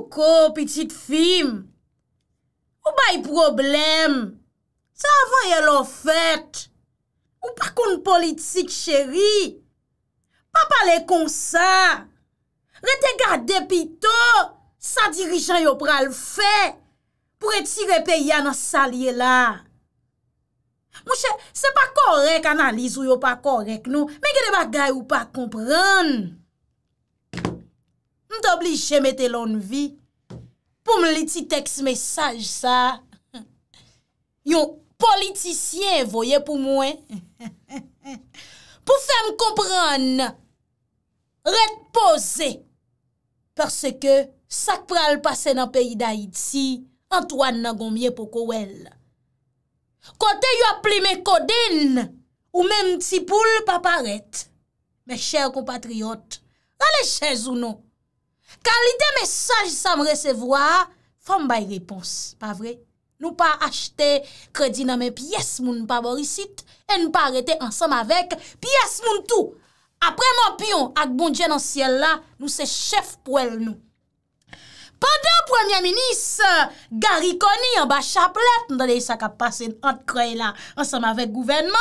Fouco, petite fille, ou pas de problème. Ça va y l'en fait. Ou pas qu'on politique, chérie. Pas parler comme ça. Regardez pito, ça dirigeant yo pral fait pour étirer pays dans salier là. Mon cher, c'est pas correct analyse ou yo pas correct non, mais que des bagailles ou pas comprendre. M'te obligé mettre lonne vie pour me liti texte message ça. Yon politicien voyez pour moi. Pour faire me comprendre. Reposer. Parce que ça pral passer dans le pays d'Haïti, Antoine nan gomye pour Kowel. Kote yo plime Kodin, ou même ti poule pa paret. Mes chers compatriotes, allez chez ou non. Qualité message ça me recevoir, femme bay réponse, pas vrai? Nous pas acheter crédit dans mes pièces moun pa borisit et nous pas arrêter ensemble avec pièces moun tout. Après mon pion, avec bon Dieu dans le ciel là, nous c'est chef pour elle nous. Pendant Premier ministre Gary Koni en bas chaplette, nous avons ça qui a passé entre creux là, ensemble avec gouvernement.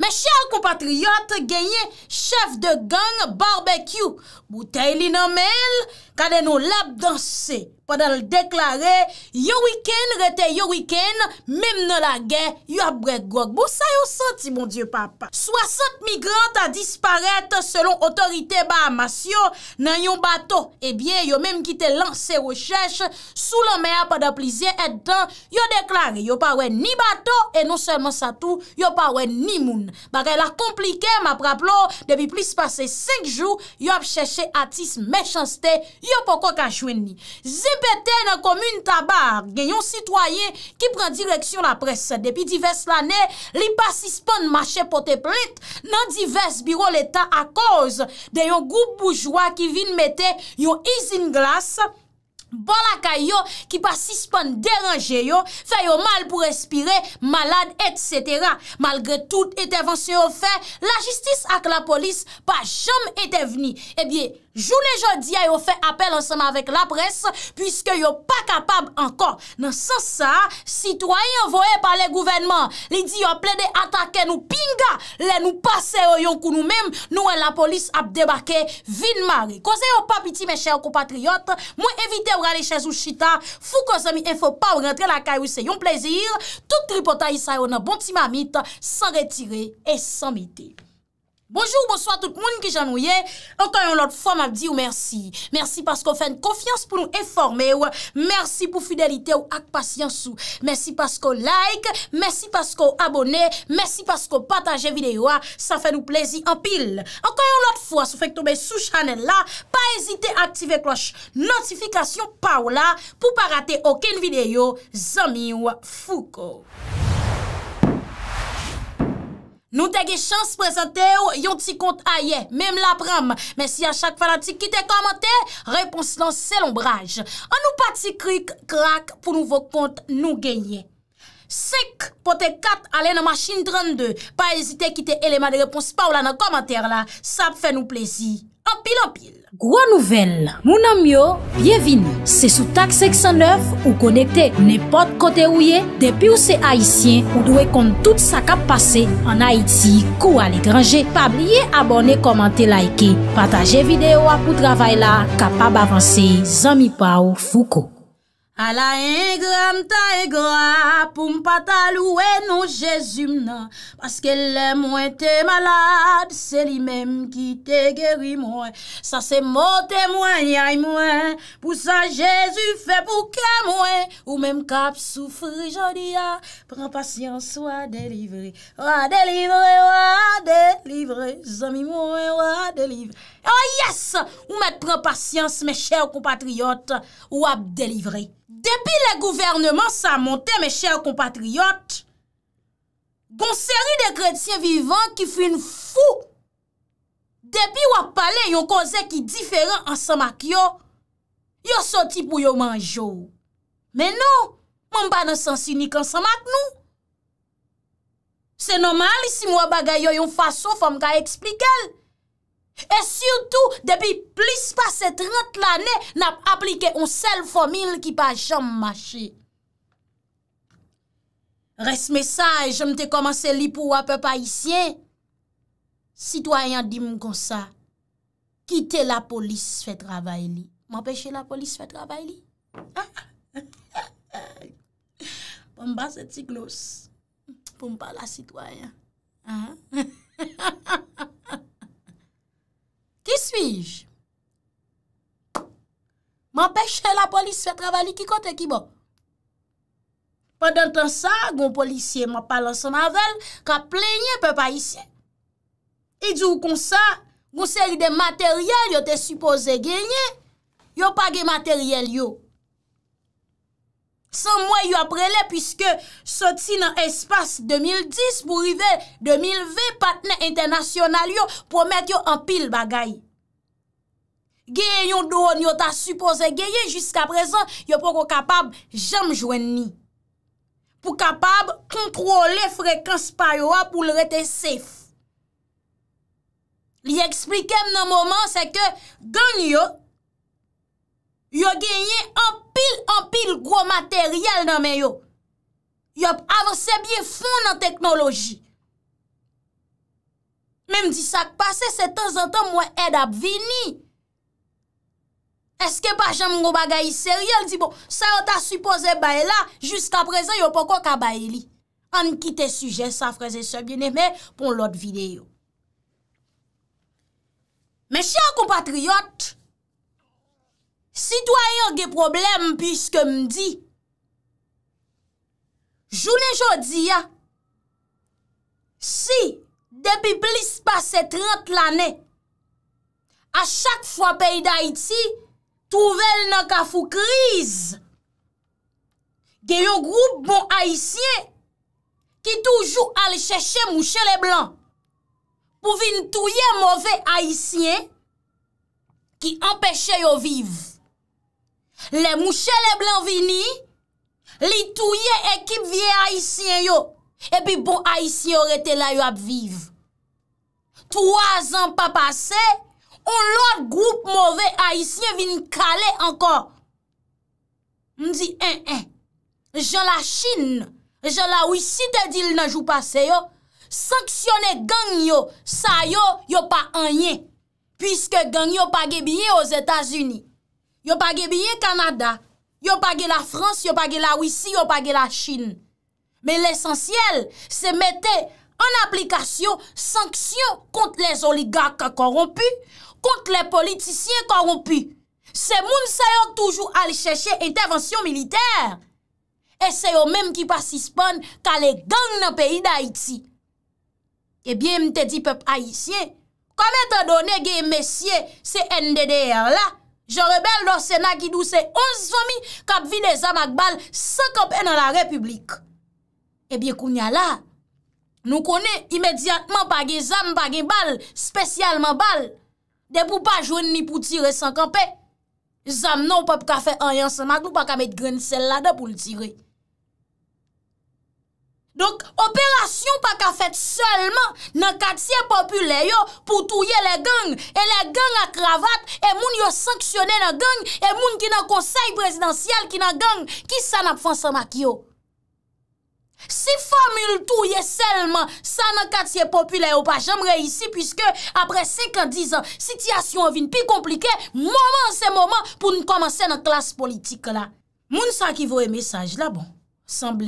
Mes chers compatriotes, gagné chef de gang barbecue. Bouteille li nan mel, kade nou lap danser. Pendant le déclaré, yo week-end rete yo week-end, même dans la guerre, yo a brek gog. Bon ça yo senti mon Dieu papa. 60 migrants a disparaître selon autorité Bahamas yo nan yon bateau. Eh bien, yo même qui te lancé recherche sous la mer pendant plusieurs temps, yo déclaré yo pa wè ni bateau et non seulement ça tout, yo pa wè ni moun. Bagay la compliqué m'a rappelé depuis plus passé 5 jours, yo a cherché artiste méchanceté, yo poko ka jwenn ni. Pété dans la commune Tabar, genyon citoyen qui prend direction la presse. Depuis diverses années, li pa suspend marché porter plainte dans divers bureaux l'État à cause de yon groupe bourgeois qui vient mettre yon usine glace. Bon la kayo qui pas suspend déranger yo, fait yo mal pour respirer, malade etc. Malgré toute intervention yo fait, la justice ak la police pas jamais intervenu. Eh bien, journée jodi a yo fait appel ensemble avec la presse puisque yo pas capable encore. Dans sens ça, citoyens envoyés par le gouvernement, li di yo plein de attaquer nous pinga, les nous passer yon kou nous même, nous la police a débarqué vin mari. Cause yo pas petit mes chers compatriotes, moi éviter aller chez ou chita, fou kozami info pas rentrer la caillou c'est un plaisir, tout tripotaille ça yon bon petit mamite sans retirer et sans miter. Bonjour, bonsoir tout le monde qui j'ennuie. Encore une autre fois, m'a dit merci. Merci parce qu'on fait une confiance pour nous informer. Merci pour fidélité ou ak patience. Merci parce qu'on like. Merci parce qu'on abonne. Merci parce qu'on partage vidéo. Ça fait nous plaisir en pile. Encore une autre fois, si vous faites tomber sous channel là, pas hésiter à activer cloche notification par là pour pas rater aucune vidéo. Zamiou Foucault. Nous t'ai une chance présenter yon petit compte ailleurs, même la pram. Mais si à chaque fanatique qui te commenté, réponse là c'est l'ombrage. On nous parti cric crack pour nouveau compte nous gagner. 5 pour 4 aller dans machine 32. Pas hésiter quitter élément de réponse pas ou là dans commentaire là, ça fait nous plaisir. En pile en pile. Gros nouvelle, mon ami yo, bienvenue. C'est sous TAK509 ou connecté n'importe côté où yé. Depuis où c'est haïtien, ou doit compte tout ça qui a passé en Haïti, ou à l'étranger. Pas oublier abonner, commenter, liker, partager vidéo pour travail là, capable avancer. Zami Pao Foucault. À la ingram ta ingra, pour m'pata louer non Jésus m'nan. Parce que le moins t'es malade, c'est lui-même qui te guéri moi. Ça c'est mon témoignage moi. Pour ça Jésus fait pour que moi. Ou même cap souffre jodi a, prends patience, soit délivré. Wa délivré, wa délivré, zami moi, wa délivré. Oh yes! Ou met prend patience, mes chers compatriotes, ou a délivré. Depuis le gouvernement ça monté, mes chers compatriotes, gon série de chrétiens vivants qui fin fou. Depuis ou a parlé yon cause qui différent ensemble ak yo, yo sorti pour yo manjou. Mais non, m'en pas dans sens unique ensemble ak nous. C'est normal si moi bagay yo yon façon fòm ka expliquer. Et surtout, depuis plus passé 30 l'année, n'a appliqué une seule formule qui n'a jamais marché. Reste message, je me commencé à lire pour un peuple haïtien. Citoyen, dis-moi comme ça. Quittez la police, fait travail li. M'empêcher la police, fait travail li. Pour me passer petit gloss. Pour me parler à citoyen. Qui suis-je? M'empêcher la police, fait travail li. Qui compte qui bon? Pendant temps ça, gon policier m'a parlé ensemble avec elle, qu'a plaigné peuple haïtien. Il dit comme ça, gon série de matériel yo te supposé gagner, yo pas gagné matériel yo. Sans moi yo après les puisque sorti dans espace 2010 pour arriver 2020 partenaire international yo promet yo en pile bagay. Gagné yon drone yo ta supposé gagner jusqu'à présent, yo pas capable jamais joindre ni. Pour capable contrôler fréquence par yo pour le rester safe. Li expliquer dans moment c'est que gang yo gagné en pile gros matériel dans men yo. Yo avancé bien fond dans technologie. Même si ça passé c'est temps en temps moi aide à venir. Est-ce que pas jamais gros bagaille sérieux dit bon ça on t'a supposé bailler là jusqu'à présent yo pas ko ka bailler li. On quitte sujet ça frères et sœurs bien-aimés pour l'autre vidéo. Mes chers compatriotes, citoyens gen problème puisque me dit journée jodi a si depuis plus passé 30 l'année à chaque fois pays d'Haïti trouvel nan kafou crise. Gen yon groupe bon haïtien qui toujours al chercher mouche les blancs pour vin touye mauvais haïtien qui empêche yo vivre. Les mouche les blancs vini, li touye équipe vieux haïtien yo et puis bon haïtien rete là yo ap vivre. 3 ans pas passé, on l'autre groupe mauvais haïtien vient caler encore. On dit Jean la Chine, Jean la Russie te dit nan jou passé yo, sanctionner gang yo, ça yo pas rien puisque gang yo pas gè bien aux États-Unis. Yo pas gè bien Canada, yo pas gè la France, yo pas gè la Russie, yo pas gè la Chine. Mais l'essentiel, c'est mettre en application sanctions contre les oligarques corrompus, contre les politiciens corrompus. Ces moun sa yo toujours aller chercher intervention militaire. Et c'est eux même qui participent qu'à les gangs dans le pays d'Haïti. Eh bien, je te dis, peuple haïtien, comme étant donné que messieurs, c'est NDDR là, je rebelle dans le Sénat qui douce 11 familles qui ont vu des armes à balles sans camper dans la République. Eh bien, Kounia là, nous connaissons immédiatement pas des armes, pas des balles, spécialement balles. De pou pas jouer ni pour tirer sans camper. Zam non pas ka faire rien ensemble, nous pas ka mettre grain sel là-dedans pour le tirer. Donc opération pas ka fait seulement dans quartier populaire yo pour touyer les gangs et les gangs à cravate et moun yo sanctionné dans gang et moun qui dans conseil présidentiel qui dans gang qui ça n'a fait ensemble avec yo. Si formule touye seulement ça dans quartier populaire ou pas jamais réussi puisque après 5 ans 10 ans situation vient plus compliquée moment pour nous commencer dans classe politique là. Moun sa qui voit message là bon semble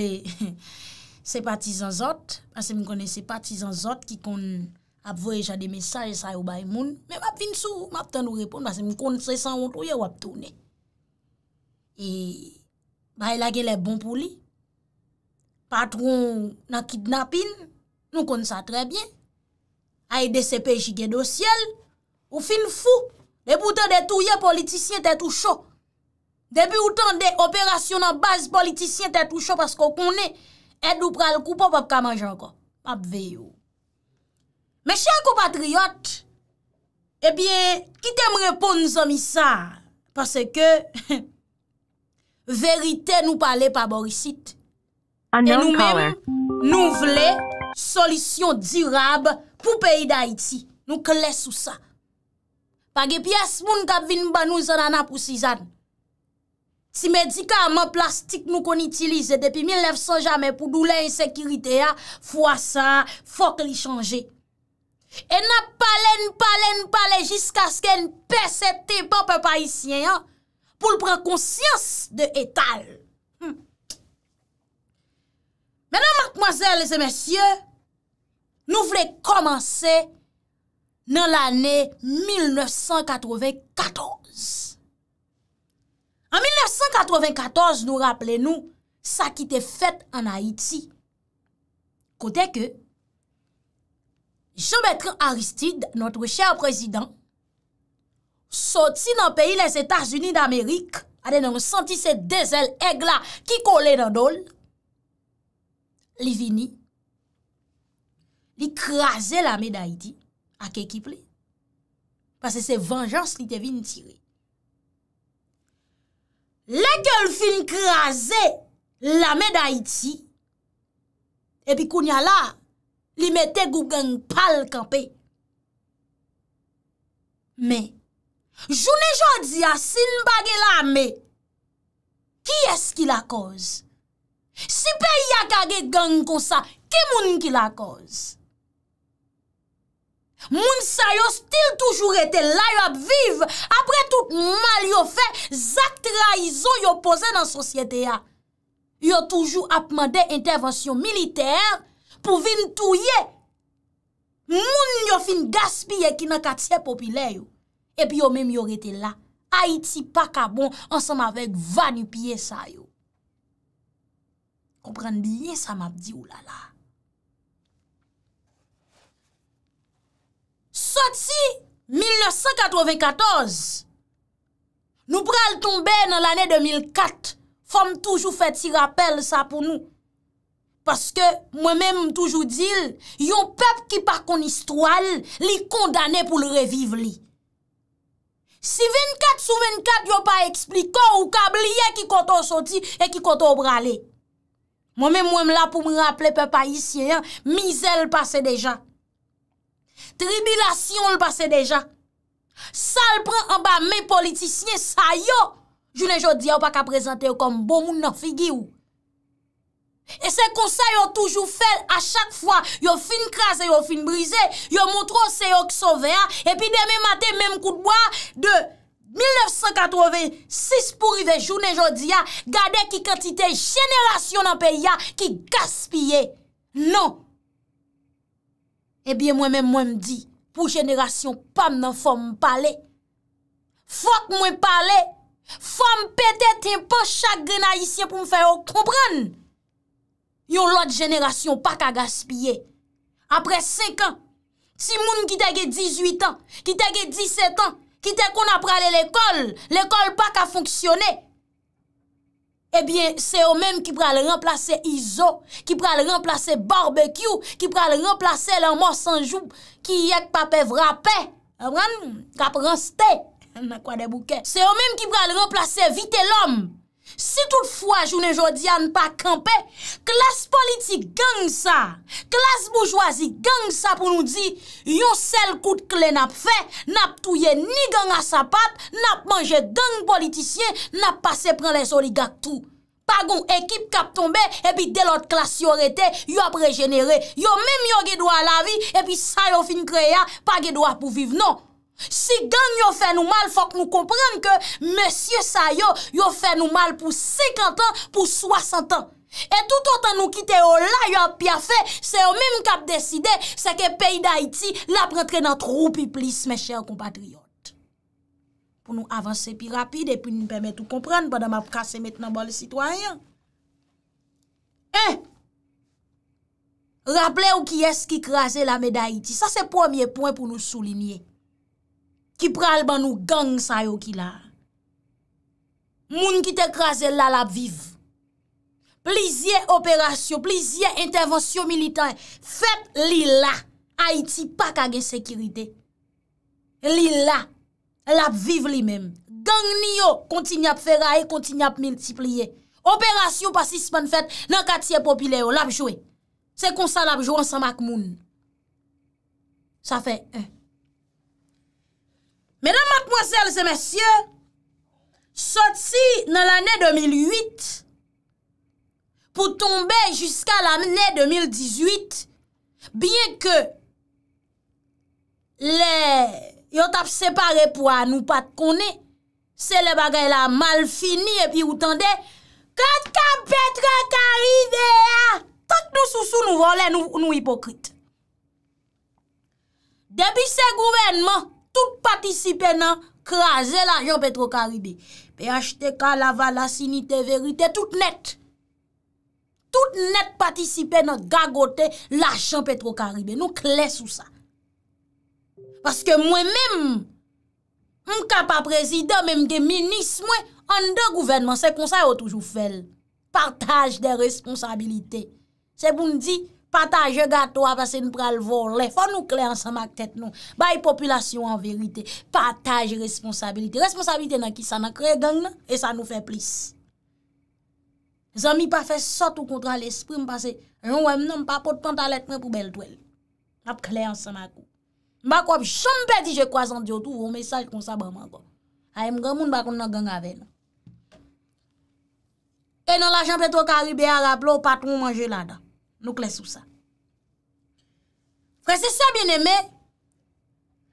c'est partisans autres parce que me connaissez partisans autres qui kon a voyer des messages ça ou bay moun mais m'a vinn sou m'a tande répondre parce que me connaissez sans honte ou a tourner et bay la gèl est bon pour lui. Patron dans kidnapping, nous connaissons ça très bien. AIDCPJ gen dossier, ou fin fou, depuis ou tande de touye politicien te tout chaud. Depuis ou tande de opération dans base politicien te tout chaud parce qu'on connaît aide ou pral coupo pa ka manger encore. Pap veyo. Mes chers compatriotes, eh bien, qui t'aime répondre zami ça parce que vérité nous parler par Borisite. Et nous-mêmes, nous voulons solution durable pour le pays d'Haïti. Nous clés sous ça. Pas de pièce moun k'ap vinn ban nou zanana pou Suzanne. Si médicaments plastiques nous qu'on utilise depuis 1900 jamais pour douleur et insécurité a, fois ça, faut qu'il change. Et n'a parlé jusqu'à ce qu'elle percète pas peuple haïtien pour le prendre conscience de étal. Mesdames, mademoiselles et messieurs, nous voulons commencer dans l'année 1994. En 1994, nous rappelons ça qui était fait en Haïti. Côté que Jean-Bertrand Aristide, notre cher président, sorti dans le pays des États-Unis d'Amérique, avec nous senti ces deux ailes aigle qui collait dans dol. Li vini, li krasé la médaille à l'équipe. Parce que c'est vengeance qui te vini tirer. Les gueules fin krasé la médaille. Et puis kounya la, li mette gougang pal campé. Mais, journée jodi a sin bagé la me, qui est-ce qui la cause? Si pays a kage gang comme ça, qui moun ki la cause? Moun sa yo still toujours été là yo ap vive après tout mal yo fait, zak trahison yo posé dans société a. Yo toujours ap mandé intervention militaire pour vinn touyer moun yo fin gaspiller ki nan quartier populaire yo. Et puis yo même yo rete là. Haïti pas ka bon ensemble avec vanupier sa yo. Comprendre bien ça m'a dit oulala. Sorti 1994. Nous pral tomber dans l'année 2004. Femme toujours fait ti rappel ça pour nous. Parce que moi-même toujours dit, yon peuple qui par kon histoire, li condamné pour le revivre li. Si 24 sur 24 yon pas expliqué ou kabliye qui konton sorti et qui konton bralé. Moi-même, moi là pour me rappeler, peuple haïtien, misère passe déjà. Tribulation le passe déjà. Ça le prend en bas mes politiciens, ça yo. Je ne dis pas qu'à présenter comme bon moun nan figure. Et c'est comme ça yo toujours fait à chaque fois. Yo fin crase, yo fin brisé, yo montre c'est yo qui sauve. Et puis demain matin, même coup de bois de 1986 pour arriver journée aujourd'hui, gardez qui quantité génération dans pays qui gaspille. Non. Eh bien moi-même moi me dis pour génération pas dans forme parler. Faut que moi parler, faut me péter pas chaque haïtien pour me faire comprendre. Yon l'autre génération pas qu'à gaspiller. Après 5 ans, si moun qui t'a 18 ans, qui t'a 17 ans, qui te qu'on a pralé l'école pas qu'à fonctionner. Eh bien, c'est eux-mêmes qui pral remplacer ISO, qui pral remplacer barbecue, qui pral remplacer l'amour sans jour, qui yek pape vrappé, kap ranste, nan kwa de bouquet. C'est eux-mêmes qui pral remplacer vite l'homme. Si toutefois, journée jodi an pas campé, classe politique gang ça, classe bourgeoisie gang ça pour nous dire, yon seul coup de clé n'a fait, n'a touye ni gang à sa patte, n'a mangé gang politicien, n'a passé prendre les oligarques tout. Pas gon équipe k'ap tombe, et puis de l'autre classe yon rete, yon ap régénéré, yon même yon ge droit à la vie, et puis ça yon fin créé, pas ge droit pour vivre, non. Si gang yon fait nous mal, faut que nous comprenions que monsieur Sayo yon fait nous mal pour 50 ans, pour 60 ans. Et tout autant nous quitter au là, yon pia fait, c'est eux même qui ont décidé, c'est que le pays d'Haïti l'a rentré dans trop plus, mes chers compatriotes. Pour nous avancer plus rapide et puis nous permettre de comprendre pendant ma casse maintenant bon les citoyens. Eh! Rappelez-vous qui est-ce qui crase la médaille. Ça c'est le premier point pour nous souligner. Qui pral ban nou gang sa yo ki la. Moun ki te krasé la la vive. Plusieurs opérations, plusieurs interventions militaires. Faites li la. Haïti pas ka gen sécurité. Li la. La vive li même. Gang ni yo continue à ferrailler, continue à multiplier. Opération pas si semaine fait dans quartier populaire la jouer. C'est comme ça la jouer ensemble ak moun. Ça fait un. Mesdames, mademoiselles et messieurs, sorti dans l'année 2008 pour tomber jusqu'à l'année 2018, bien que les ont séparé pour nous pas de connaître, c'est les bagages là mal fini et puis vous tendez, quand Petra arrive, tant que nous sous nous volons, nous hypocrites. Depuis ce gouvernement, tout participer dans craser l'argent Petro-Caribé. PHTK, Laval, Sinité, Vérité, tout net participer dans gagoter l'argent Petro-Caribé. Nous clés sous ça. Parce que moi-même, je suis pas président, même suis ministre, en deux gouvernements. C'est comme ça qu'on toujours fait. Partage des responsabilités. C'est pour nous dire. Partage gâteau parce que nous prenons le volet. Faut nous clés ensemble avec tête nous. Baille population en vérité. Partage responsabilité. Responsabilité dans qui ça n'a créé gang nan? Et ça nous fait plus. Zami pas fait sorte ou contre l'esprit parce que non pas porte pantalette pour belle toile. N'a clé ensemble avec vous. M'a quoi jamais dit je crois en Dieu tout un message comme ça ban encore. Aime grand monde pas qu'on nan gang avec nous. Et dans l'argent Petro-Caribé à rappelé patron manger là-dedans. Nous clés sous ça. Frère, c'est ça bien aimé.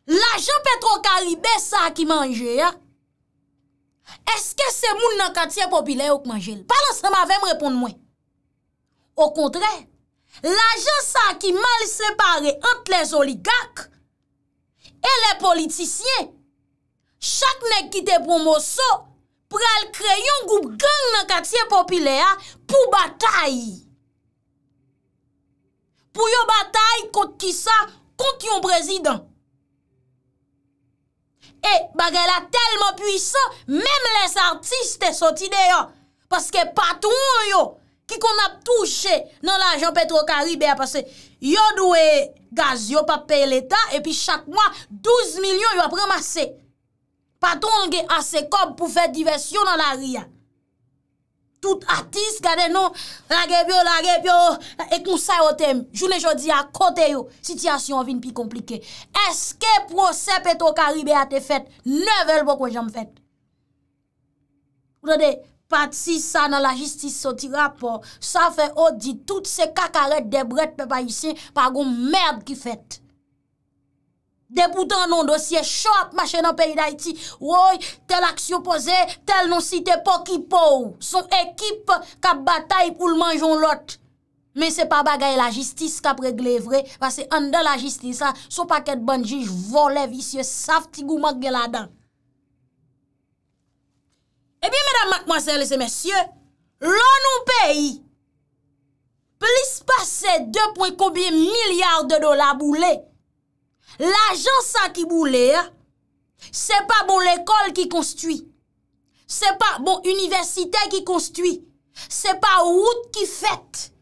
L'argent Petro-Caribé, ça qui mange. Est-ce que c'est moun dans quartier populaire qui mange? Pas ensemble avec me répondre moi. Au contraire, l'argent ça qui mal séparé entre les oligarques et les politiciens. Chaque nèg qui te promotion pour créer un groupe gang dans quartier populaire pour bataille. Pour yon bataille contre qui ça, contre yon président. Et bagay la tellement puissant, même les artistes sorti dehors. Parce que patron yo, qui qu'on a touché dans l'argent Petro-Caribé, parce que yon doué gaz yon pas payer l'État, et puis chaque mois, 12 millions yon a ramassé. Patron yon a assez comme pour faire diversion dans la ria. Tout artiste, gade non, la gueule, et conseil au thème. Journée jodi à côté yo, situation vient plus compliquée. Est-ce que procès Petro-Caribé a été fait? Neuf pourquoi j'en fait? Vous avez parti ça dans la justice, sorti rapport, ça fait audit, toutes ces cacarettes des brettes, peuple haïtien, par une merde qui fait. Des boutons non dossier short marché dans le pays d'Haïti. Oui, telle action posée, telle non cité pour qui pour. Son équipe qui bataille pour le manger l'autre. Mais ce n'est pas bagaille la justice qui a réglé vrai. Parce que en dans la justice, son paquet de bon juge volé vicieux, safti gourmand qui est là-dedans. Eh bien, mesdames, mademoiselles et messieurs, l'on nous paye plus passer 2 combien milliards de dollars boulés. L'argent ça qui boule, c'est pas bon l'école qui construit. C'est pas bon université qui construit. C'est pas route qui fait.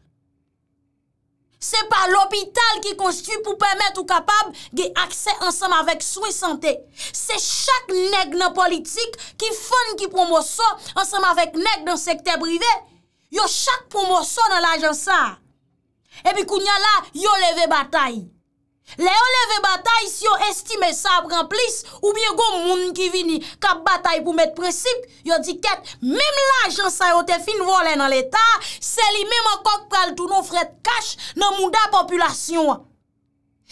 C'est pas l'hôpital qui construit pour permettre aux capables d'accès ensemble avec soins santé. C'est chaque nègre dans politique qui font qui promotion ensemble avec nègre dans le secteur privé. Yo chaque promotion dans l'argent ça. Et puis kounya là, yo levé bataille. Les enlève bataille si on estime ça remplisse ou bien gon moun qui vini k'ap bataille pour mettre principe yo dit qu'être même l'argent ça yo te fin voler dans l'état c'est lui même encore pral tourner fret cash dans moun da population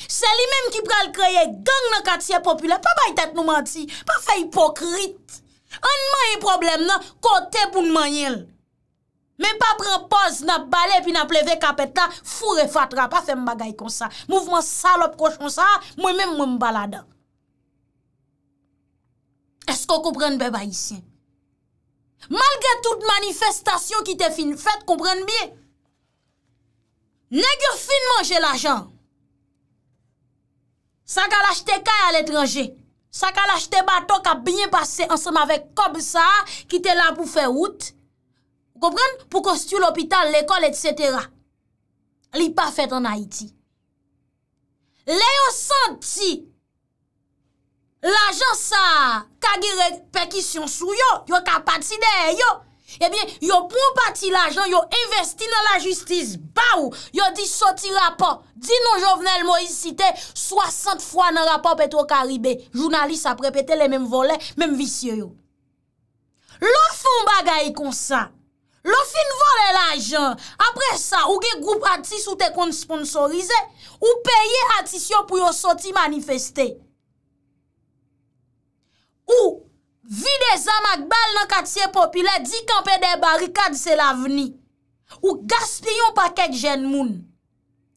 c'est lui même qui pral créer gang dans quartier populaire pas bay tête nous menti pas fait hypocrite on man problème nan côté pour manyen mais pas prendre pause n'a balé puis n'a plevé capet là fourre fatra pas faire bagay comme ça mouvement salope cochon ça moi même moi balade est-ce qu'on comprend peuple haïtien malgré toute manifestation qui te fin fait comprendre bien nèg yo fin manger l'argent ça qu'a acheter kay à l'étranger ça qu'a acheter bateau qu'a bien passé ensemble avec comme ça qui te là pour faire route. Comprendre pour construire l'hôpital, l'école, etc. Li pas fait en Haïti. Léo senti l'agence ça, kagire percussion sou yo, yo ka pati de yo. Eh bien, yon bon parti l'argent, yon investi dans la justice, baou, yon dit sorti rapport, dit non Jovenel Moïse cité 60 fois dans rapport Petro-Caribé, journaliste a répété les mêmes volets, même vicieux yo. L'on font bagay comme ça, l'on fin voler l'argent, après ça, ou gen groupe artiste ou te kon sponsorisé, ou paye artiste pour yon sorti manifester. Ou, vide zamak bal dans quartier populaire, dit camper des barricades, c'est l'avenir. Ou gaspillons paquet de jeunes moun.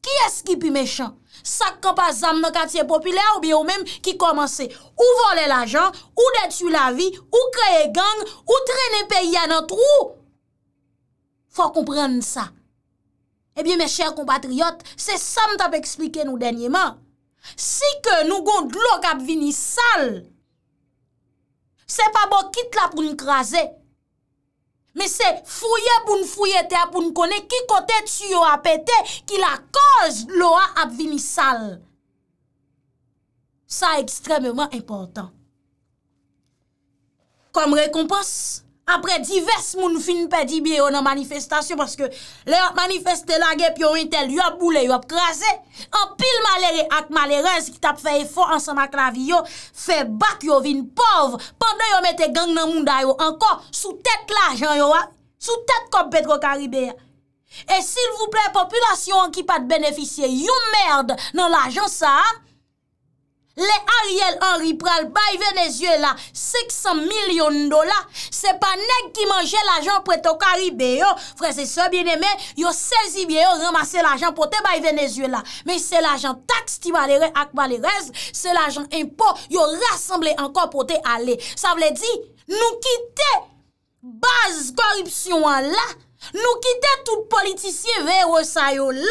Qui est-ce qui est méchant? Ça camper zam dans quartier populaire ou bien ou même qui commence ou voler l'argent, ou détruire la vie, ou créer gang, ou traîner pays à notre trou. Faut comprendre ça. Eh bien, mes chers compatriotes, c'est ça que je t'ai expliqué nous dernièrement. Si que nous avons de l'eau qui vini sale, c'est pas bon quitte là pour nous craser. Mais c'est fouiller pour nous fouiller terre pour nous connaître qui côté tuyau a pété, qui la cause l'eau a vini sale. Ça extrêmement important. Comme récompense, après divers moun fin pèdi bien dans manifestation parce que les manifestés la guerre puis ont tel, yo boulé, yo crasé, en pile malheureux ak malheureuse qui t'a fait effort ensemble avec la vie yo, fait battre yo vinn pauvre, pendant yo mette gang nan moun da yo encore sous tête l'argent yo, sous tête comme Petro-Caribé. Et s'il vous plaît population qui pas de bénéficier, yon merde dans l'argent ça. Les Ariel Henry pral bay Venezuela 500 millions $, c'est pas nèg qui mangeait l'argent Petro-Caribé yo, frères et sœurs bien-aimés, yo saisi bien yo ramasser l'argent pour te bay Venezuela, mais c'est l'argent taxe qui malheureux ak malheureuse, c'est l'argent impôt yo rassemblé encore pour te aller. Ça veut dire nous quitter base corruption là. Nous quittons tout politicien vers ça yo là,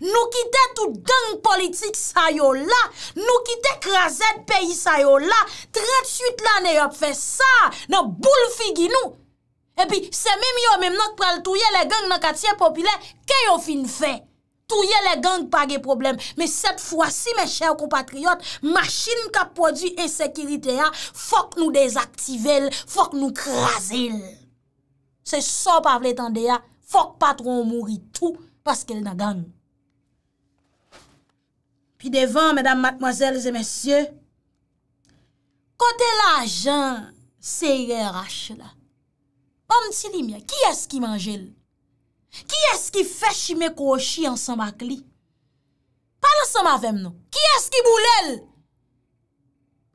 nous quittons tout gang politique ça yo là, nous quittons krasèt pays ça yo là, 38 l'année a fait ça, dans boule figi nous. Et puis c'est même nous pral touyer les gangs dans quartier populaire, que yo fin fait. Touyer les gangs pas de problème, mais cette fois-ci mes chers compatriotes, machine qui produit insécurité a, faut que nous désactiver, faut que nous craser. C'est ça pas vle tande ya, faut que patron mouri tout parce qu'elle n'a gang. Puis devant mesdames, mademoiselles et messieurs, côté l'argent, c'est RH là. Bon petit lumière, qui est-ce qui mange? Qui est-ce qui fait chimé kochi ensemble avec lui? Pas ensemble avec nous. Qui est-ce qui boule?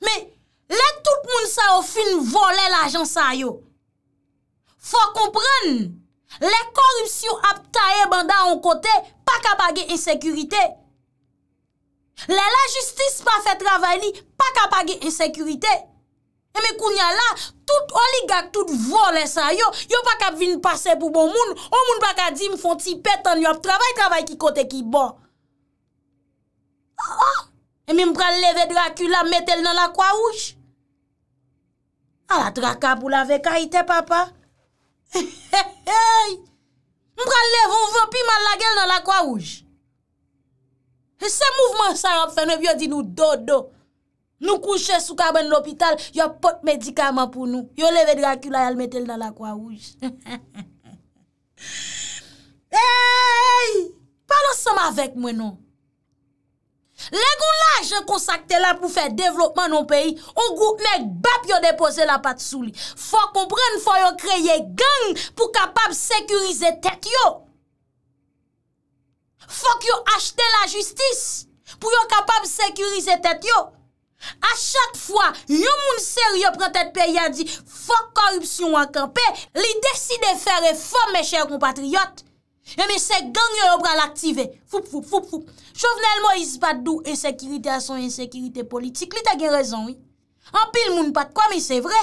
Mais là tout le monde ça au fin voler l'argent ça yo. Faut comprendre, les corruptions aptaye banda en côté, pas capable insécurité. La justice pas fait travail, pas capable insécurité. Et mais kounya là, tout oligarque, tout volé ça yo pas capable venir passer pour bon monde, on monde pas capable dire me font ti pète en yo travail qui côté qui bon. Et même pral lever Dracula mettel dans la croix rouge. À la traka pour la vekaïté papa. M'pral lèv on vampi mal la gueule dans la croix rouge. Ce mouvement ça a fait nous yo dit nous dodo. Nous coucher sous cabane l'hôpital, yo porte médicament pour nous. Yo levé Dracula y mettre dans la croix rouge. Hey! Parle ensemble avec moi non. Les goulages consacrés là pour faire développement dans le pays, on groupe mec bap yo déposer la patte sous lui. Faut comprendre, faut yo créer gang pour capable sécuriser tête yo. Faut yo acheter la justice pour yo capable sécuriser tête yo. À chaque fois, yon moun sérieux prend tête pays a dit faut corruption en camper, li décide faire réforme mes chers compatriotes. Et mais ces gangs yo pral activer. Foup foup foup foup. Jovenel Moïse pas dou insécurité à son insécurité politique. Li ta gen raison oui. En pile moun pas de quoi mais c'est vrai.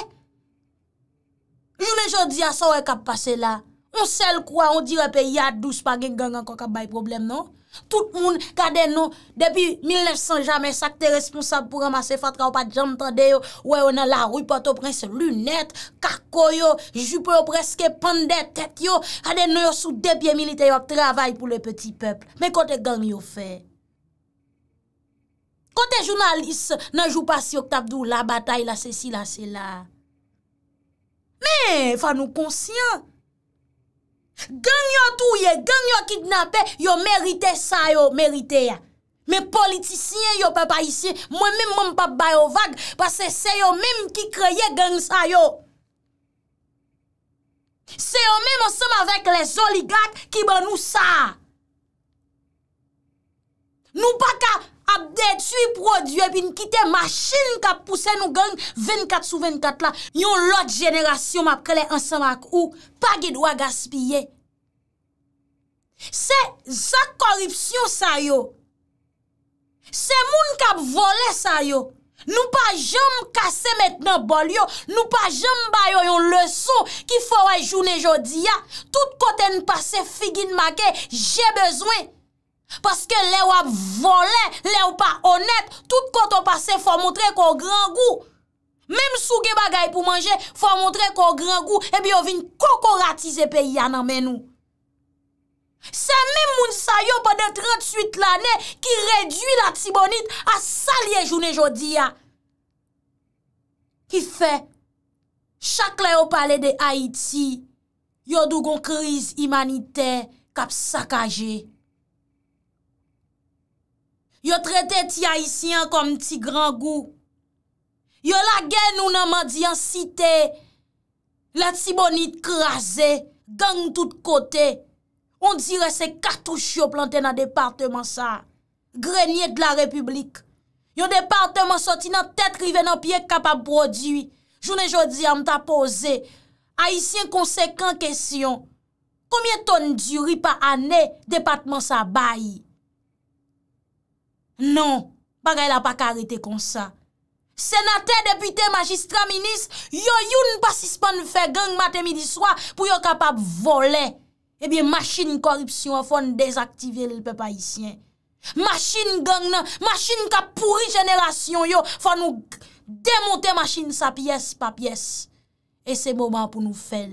Jounen jodi a ça wè k'ap passé là. On sel quoi on dirait pays a 12 pas gen gang encore k'ap bay problème non. Tout moun gade non depuis 1900 jamais ça que responsable pour ramasser fatra ou pas jambe tande yo. Ouais on a la rue Port-au-Prince lunettes, kako yo, jupe yo presque pendait tête yo. Gade non yo sous deux pieds militaires yo travail pour le petit peuple. Mais côté gang yo fait. Côté journaliste nan jou passé yo tap dou la bataille la ceci la c'est là. Mais faut nous conscient. gang yo touye, gang yo kidnappé, yo mérité ça, yo mérité ya. Mais politiciens yo papa ici, moi même mon pas ba yo vague parce que c'est yo même qui créé gang ça yo. C'est yo même ensemble avec les oligarques qui ban nous ça. Nous pas ka a détruit produit et puis quitter machine qui a poussé nous gang 24 sur 24 là. Yon l'autre génération m'a créé ensemble avec ou pas de droit gaspiller. C'est ça corruption ça yo. C'est moun qui a volé ça yo. Nous pas jamais casser maintenant bol yo, nous pas jamais ba yo yon leçon qui faut journée jodi a. Tout côté nous passer figine marqué, j'ai besoin. Parce que les wap volé, les ou pas honnête, tout quand on passe faut montrer qu'on grand goût. Même sou gen bagay pour manger, faut montrer qu'on grand goût et puis on vinn kokoratiser pays a nan men nou. C'est même moun sa yo pendant 38 l'année qui réduit la tibonite à salier journée jodi a. Qui fait chaque lè ou parler de Haïti, yo dougon crise humanitaire k'ap saccager. Yo traité ti haïtien comme ti grand goût. Yo la gen nou nan mendiant cité. La tibonite crasé, gang tout côté. On dirait c'est cartouche yo planté dans département ça. Grenier de la République. Yon département sorti nan tête rivé nan pied capable produit. Journée jodi am t'a posé haïtien conséquent question. Combien tonnes du riz par année département ça baille? Non, bagay la pas arrêté comme ça. Sénateur, député, magistrat, ministre, yo youn pas suspend fait gang matin midi soir pour yo capable voler. Eh bien machine corruption font désactiver le peuple haïtien. Machine gang nan, machine ka pourri génération yo, faut nous démonter machine sa pièce par pièce. Et c'est moment pour nous faire.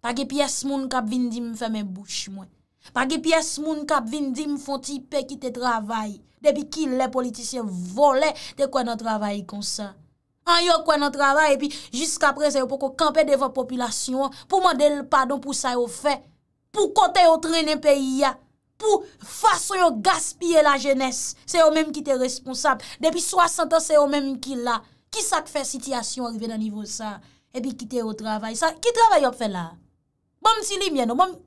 Pas que pièce moun ka vinn di me fermer bouche moi. Pas que pièce moun ka vinn di me font ti pe qui te travail. Depuis qui les politiciens volaient de quoi notre travail comme ça. En yon quoi notre travail et puis jusqu'à présent pour qu'on camper devant population pour demander le pardon pour ça yon fait, pour côté yon traîner pays pour façon yon gaspiller la jeunesse. C'est yon même qui te responsable. Depuis 60 ans c'est yon même qui là. Qui ça fait situation arriver dans niveau ça et puis qui te au travail ça qui travail yon fait là. Bon si li mien bon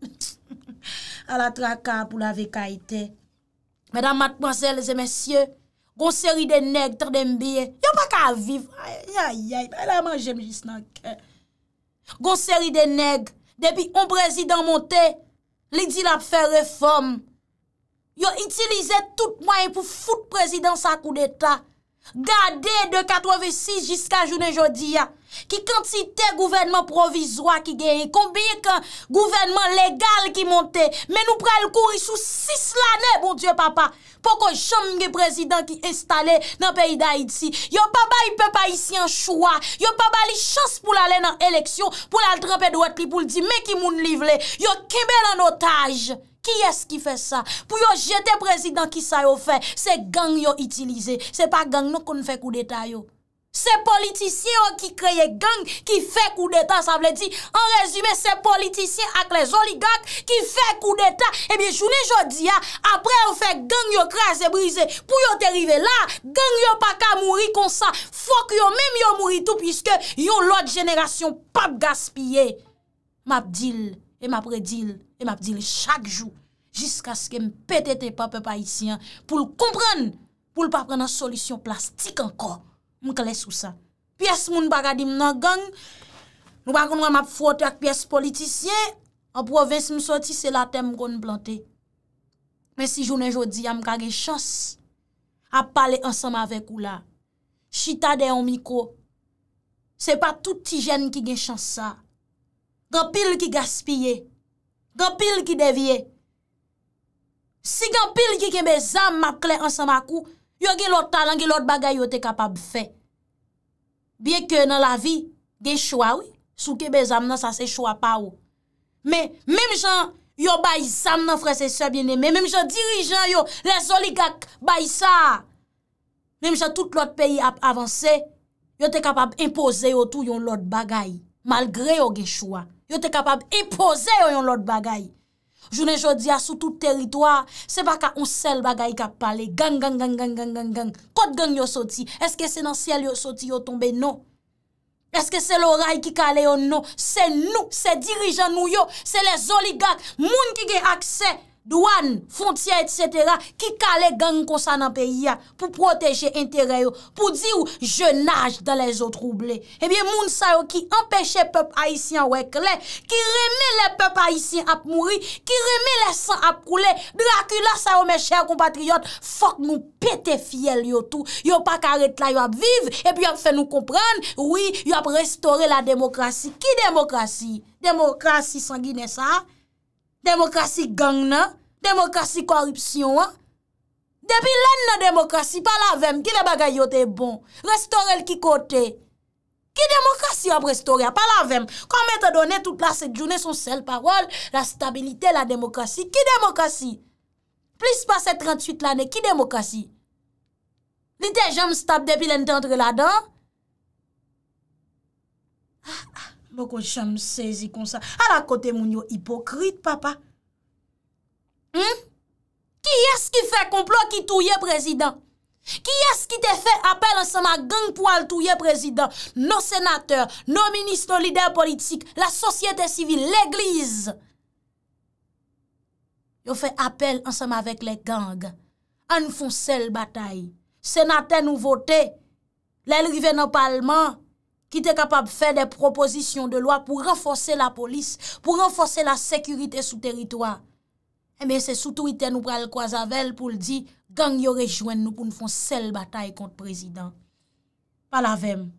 à la traka pour la vécaïté. Mesdames, mademoiselles et messieurs, gon série de nèg tan d'embien, yo pas ka vivre. Aïe aïe, elle a mangé juste nan cœur. Gon série de nèg, depuis on président monté, li di la faire réforme. Yo utilisé tout moyen pour foutre président sa coup d'état. Gardez de 86 jusqu'à journée jodi a. Qui quantité gouvernement provisoire qui gagne, combien de gouvernement légal qui monte, mais nous prenons le courir sous 6 l'année, bon Dieu papa, pour que jamais président qui installé dans le pays d'Haïti. Yo papa il peut pas ici un choix, yo papa li chance pour aller dans élection, pour la tremper droite li pour le dire, mais qui moun livre, yo kembe en otage. Qui est-ce qui fait ça? Pour yon jeter président qui ça yon fait, c'est gang yon utilisé, c'est pas gang non qu'on fait coup d'état yo. C'est politiciens qui créent gang qui fait coup d'état, ça veut dire en résumé c'est politiciens avec les oligarques qui fait coup d'état. Et bien journée jodi a après on fait gang yo crase brisé pour yo t'arriver là, gang yo pas ka mourir comme ça. Faut que yo même yo mourir tout puisque yon l'autre génération pas gaspiller. M'a dit et m'a prédit et m'a dit chaque jour jusqu'à ce que me pété tes peuple haïtien pour le comprendre, pour le pas prendre solution plastique encore. Moun kale sous ça. Pièce moun bagadi nan gang. Nous pa konn m'a frotter ak pièce politicien en province m sorti c'est la thème qu'on planté. Mais si journée jodi a m ka gen chance à parler ensemble avec ou là. Chita de on micro. C'est pas tout petit jeune qui gen chance ça. Grand pile qui gaspiller. Grand pile qui dévier. Si grand pile qui gen mes âmes m'a clé ensemble ak ou yo gen l'autre talent, gen l'autre bagay yo te capable fait. Bien que dans la vie, gen choix oui, sou ke bezam nan ça c'est choix pa ou. Mais même gens yo bay zam nan frère et sœur bien-aimé, même gens dirigeants yo, les oligarques bay ça. Même gens tout l'autre pays a avancé, yo te capable imposer yo tout yon l'autre bagay malgré yo gen choix. Yo te capable imposer yon l'autre bagay. Journée jodi a sous tout territoire, c'est pas qu'un seul bagay qui parle gang. Code gang yo sorti. Est-ce que c'est dans ciel yo sorti yo tombé? Non. Est-ce que c'est l'oreille qui calé? Non, c'est nous, c'est dirigeants nous yo, c'est les oligarques, moun qui gen accès douane, frontières, etc. qui calent gang comme ça dans le pays pour protéger l'intérêt, pour dire je nage dans les eaux troublées. Eh bien, moun sa yo qui empêche le peuple haïtien ou éclair, qui remet le peuple haïtien à mourir, qui remet les sangs à couler. Dracula sa yo, mes chers compatriotes, faut que nous pété fiel yo tout. Yo pas qu'arrête là, yo a vivre, et puis yo fait nous comprendre, oui, yo a restaurer la démocratie. Qui démocratie? Démocratie sanguine ça? Démocratie gang nan, démocratie corruption. Depuis l'an démocratie pas la vem, qui les bagay yo te bon. Restaurer qui côté. Qui démocratie a restaurer pas la vem. Comme étant donné toute la cette journée son seule parole, la stabilité, la démocratie. Qui démocratie? Plus passé 38 l'année, qui démocratie? Li te jam stable depuis l'entrée là-dedans. Beaucoup de gens me saisissent comme ça. À la côté, mon yo hypocrite, papa. Qui est-ce qui fait complot qui touille président? Qui est-ce qui te fait appel ensemble à gang pour aller touiller président? Nos sénateurs, nos ministres, nos leaders politiques, la société civile, l'église. Yo fait appel ensemble avec les gangs. An font seule bataille. Sénateurs nous voter. Les arrivés dans le parlement. Qui était capable de faire des propositions de loi pour renforcer la police, pour renforcer la sécurité sous territoire. Eh bien, c'est sous Twitter nous pral Kwazavel pour le dire, gang yo rejoint nous pour nous faire seule bataille contre le président. Pas la vem.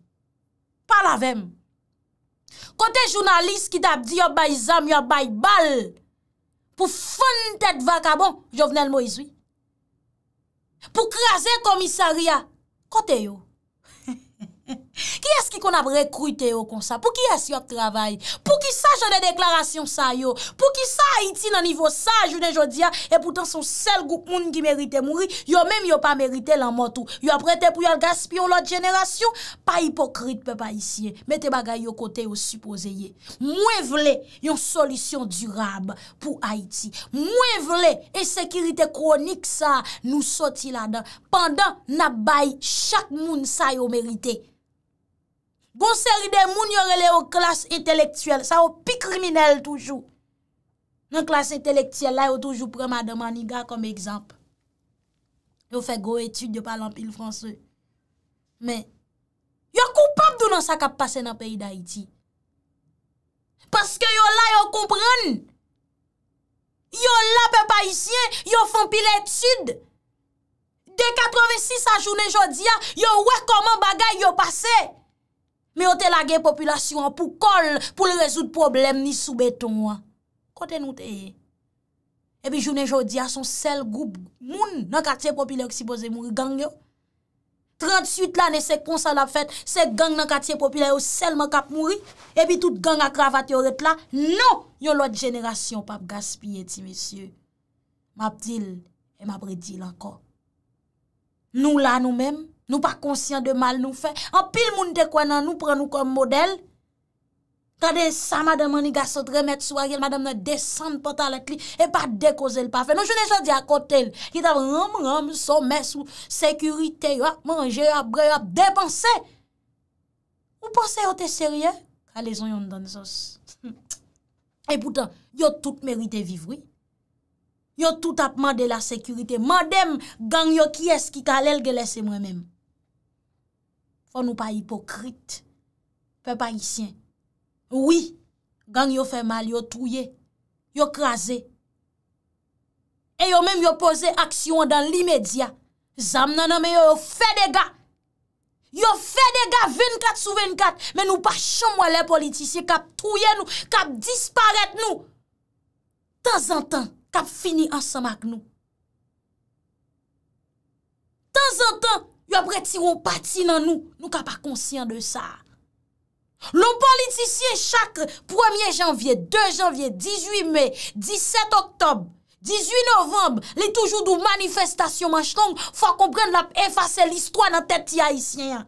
Pas la vem. Côté journaliste qui t'a dit, yo bay zam, yo bay bal, pour fendre tête vagabond, Jovenel Moïse, oui. Pour craser commissariat. Côté yo. Qui est-ce qui qu'on a recruté au comme ça? Pour qui est-ce qu'on travaille? Pour qui ça j'en ai déclaration ça yo? Pour qui ça Haïti dans niveau ça journée jodia et pourtant son seul groupe monde qui mérite mourir, yo même yo pas mérité la mort tout. Yo prêté pour yo gaspiller l'autre génération, pas hypocrite peuple haïtien. Mettez bagay yo côté au supposé. Moins vle yon solution durable pour Haïti. Moins vle insécurité chronique ça nous sorti là-dedans pendant n'a bay chaque monde ça yo mérité. Bon série de moun yon rele aux classes intellectuelles, ça au pi criminel toujours. Dans classe intellectuelle là, yon toujours prend madame Maniga comme exemple. Yon fait gros étude, yon parle en pile français. Mais yon coupable de nan sa k'ap passe dans pays d'Haïti. Parce que yon là yon comprend. Yon là peuple haïtien, yon font pile étude. De 86 à journée jodia, yon ouais comment bagay yon passé. Mais on te lage population pour coller, pour résoudre problème ni sous béton. Côté nous te. Et puis journée jodi a son seul groupe moun dans quartier populaire qui supposé mourir gang yo. 38 l'année c'est comme ça la fête, c'est gang dans quartier populaire seulement k'ap mourir et puis toute gang a cravate yo ret là. Non, yon l'autre génération pas gaspiller ti monsieur. M'a dit et m'a prédit encore. Nous là nous-mêmes nous pas conscients de mal nous fait. En pile moun te connait nous prend nous comme modèle. Tande ça madame Maniga sot remettre sou Ariel madame nan descendre pantalette li et pas décauser le pas fait. Non je ne dis à côté qui t'a ram sommet sous sécurité, a manger, a bré, a dépenser. Vous pensez vous êtes sérieux? Allez-on yon dans sauce. Et pourtant, yo tout mérité vivre oui. Yo tout a demandé la sécurité. Madame gang yo qui est-ce qui kalel ge laisse moi-même. Faut nous pas hypocrite. Peuple haïtien. Oui, gang yo fait mal, yo touye, yo krasé. Et yo même yo posé action dans l'immédiat. Zam nan nan mais yo fait des gars. Yo fait des gars 24 sur 24, mais nous pas chambre les politiciens k'ap touye nous, k'ap disparaître nous. Temps en temps. Kap fini ensemble avec nous. Temps en temps, yon pretiron parti dans nous. Nous ka pas conscient de ça. L'on politicien chaque 1er janvier, 2 janvier, 18 mai, 17 octobre, 18 novembre, les toujours dou manifestation manche longue, faut comprendre la effacer l'histoire dans tête haïtien.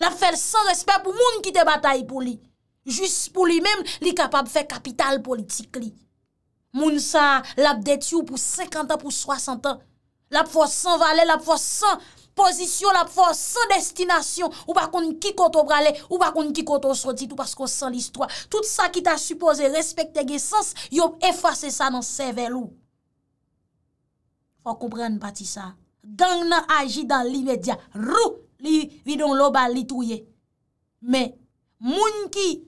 La faire sans respect pour moun qui te bataille pour lui. Juste pour lui-même, il est capable de faire capital politique. Moun sa, l'a détruit pour 50 ans, pour 60 ans. L'a force sans valet, l'a force sans position, l'a force sans destination. Ou pas qu'on qui koto brale, ou pas qu'on qui koto sorti, tout parce qu'on sent l'histoire. Tout ça qui t'a supposé respecter les sens, yon effacé ça dans le cerveau. Faut comprendre parti ça. Gang nan agi dans l'immédiat. Rou, li vidon loba li touye. Mais, moun qui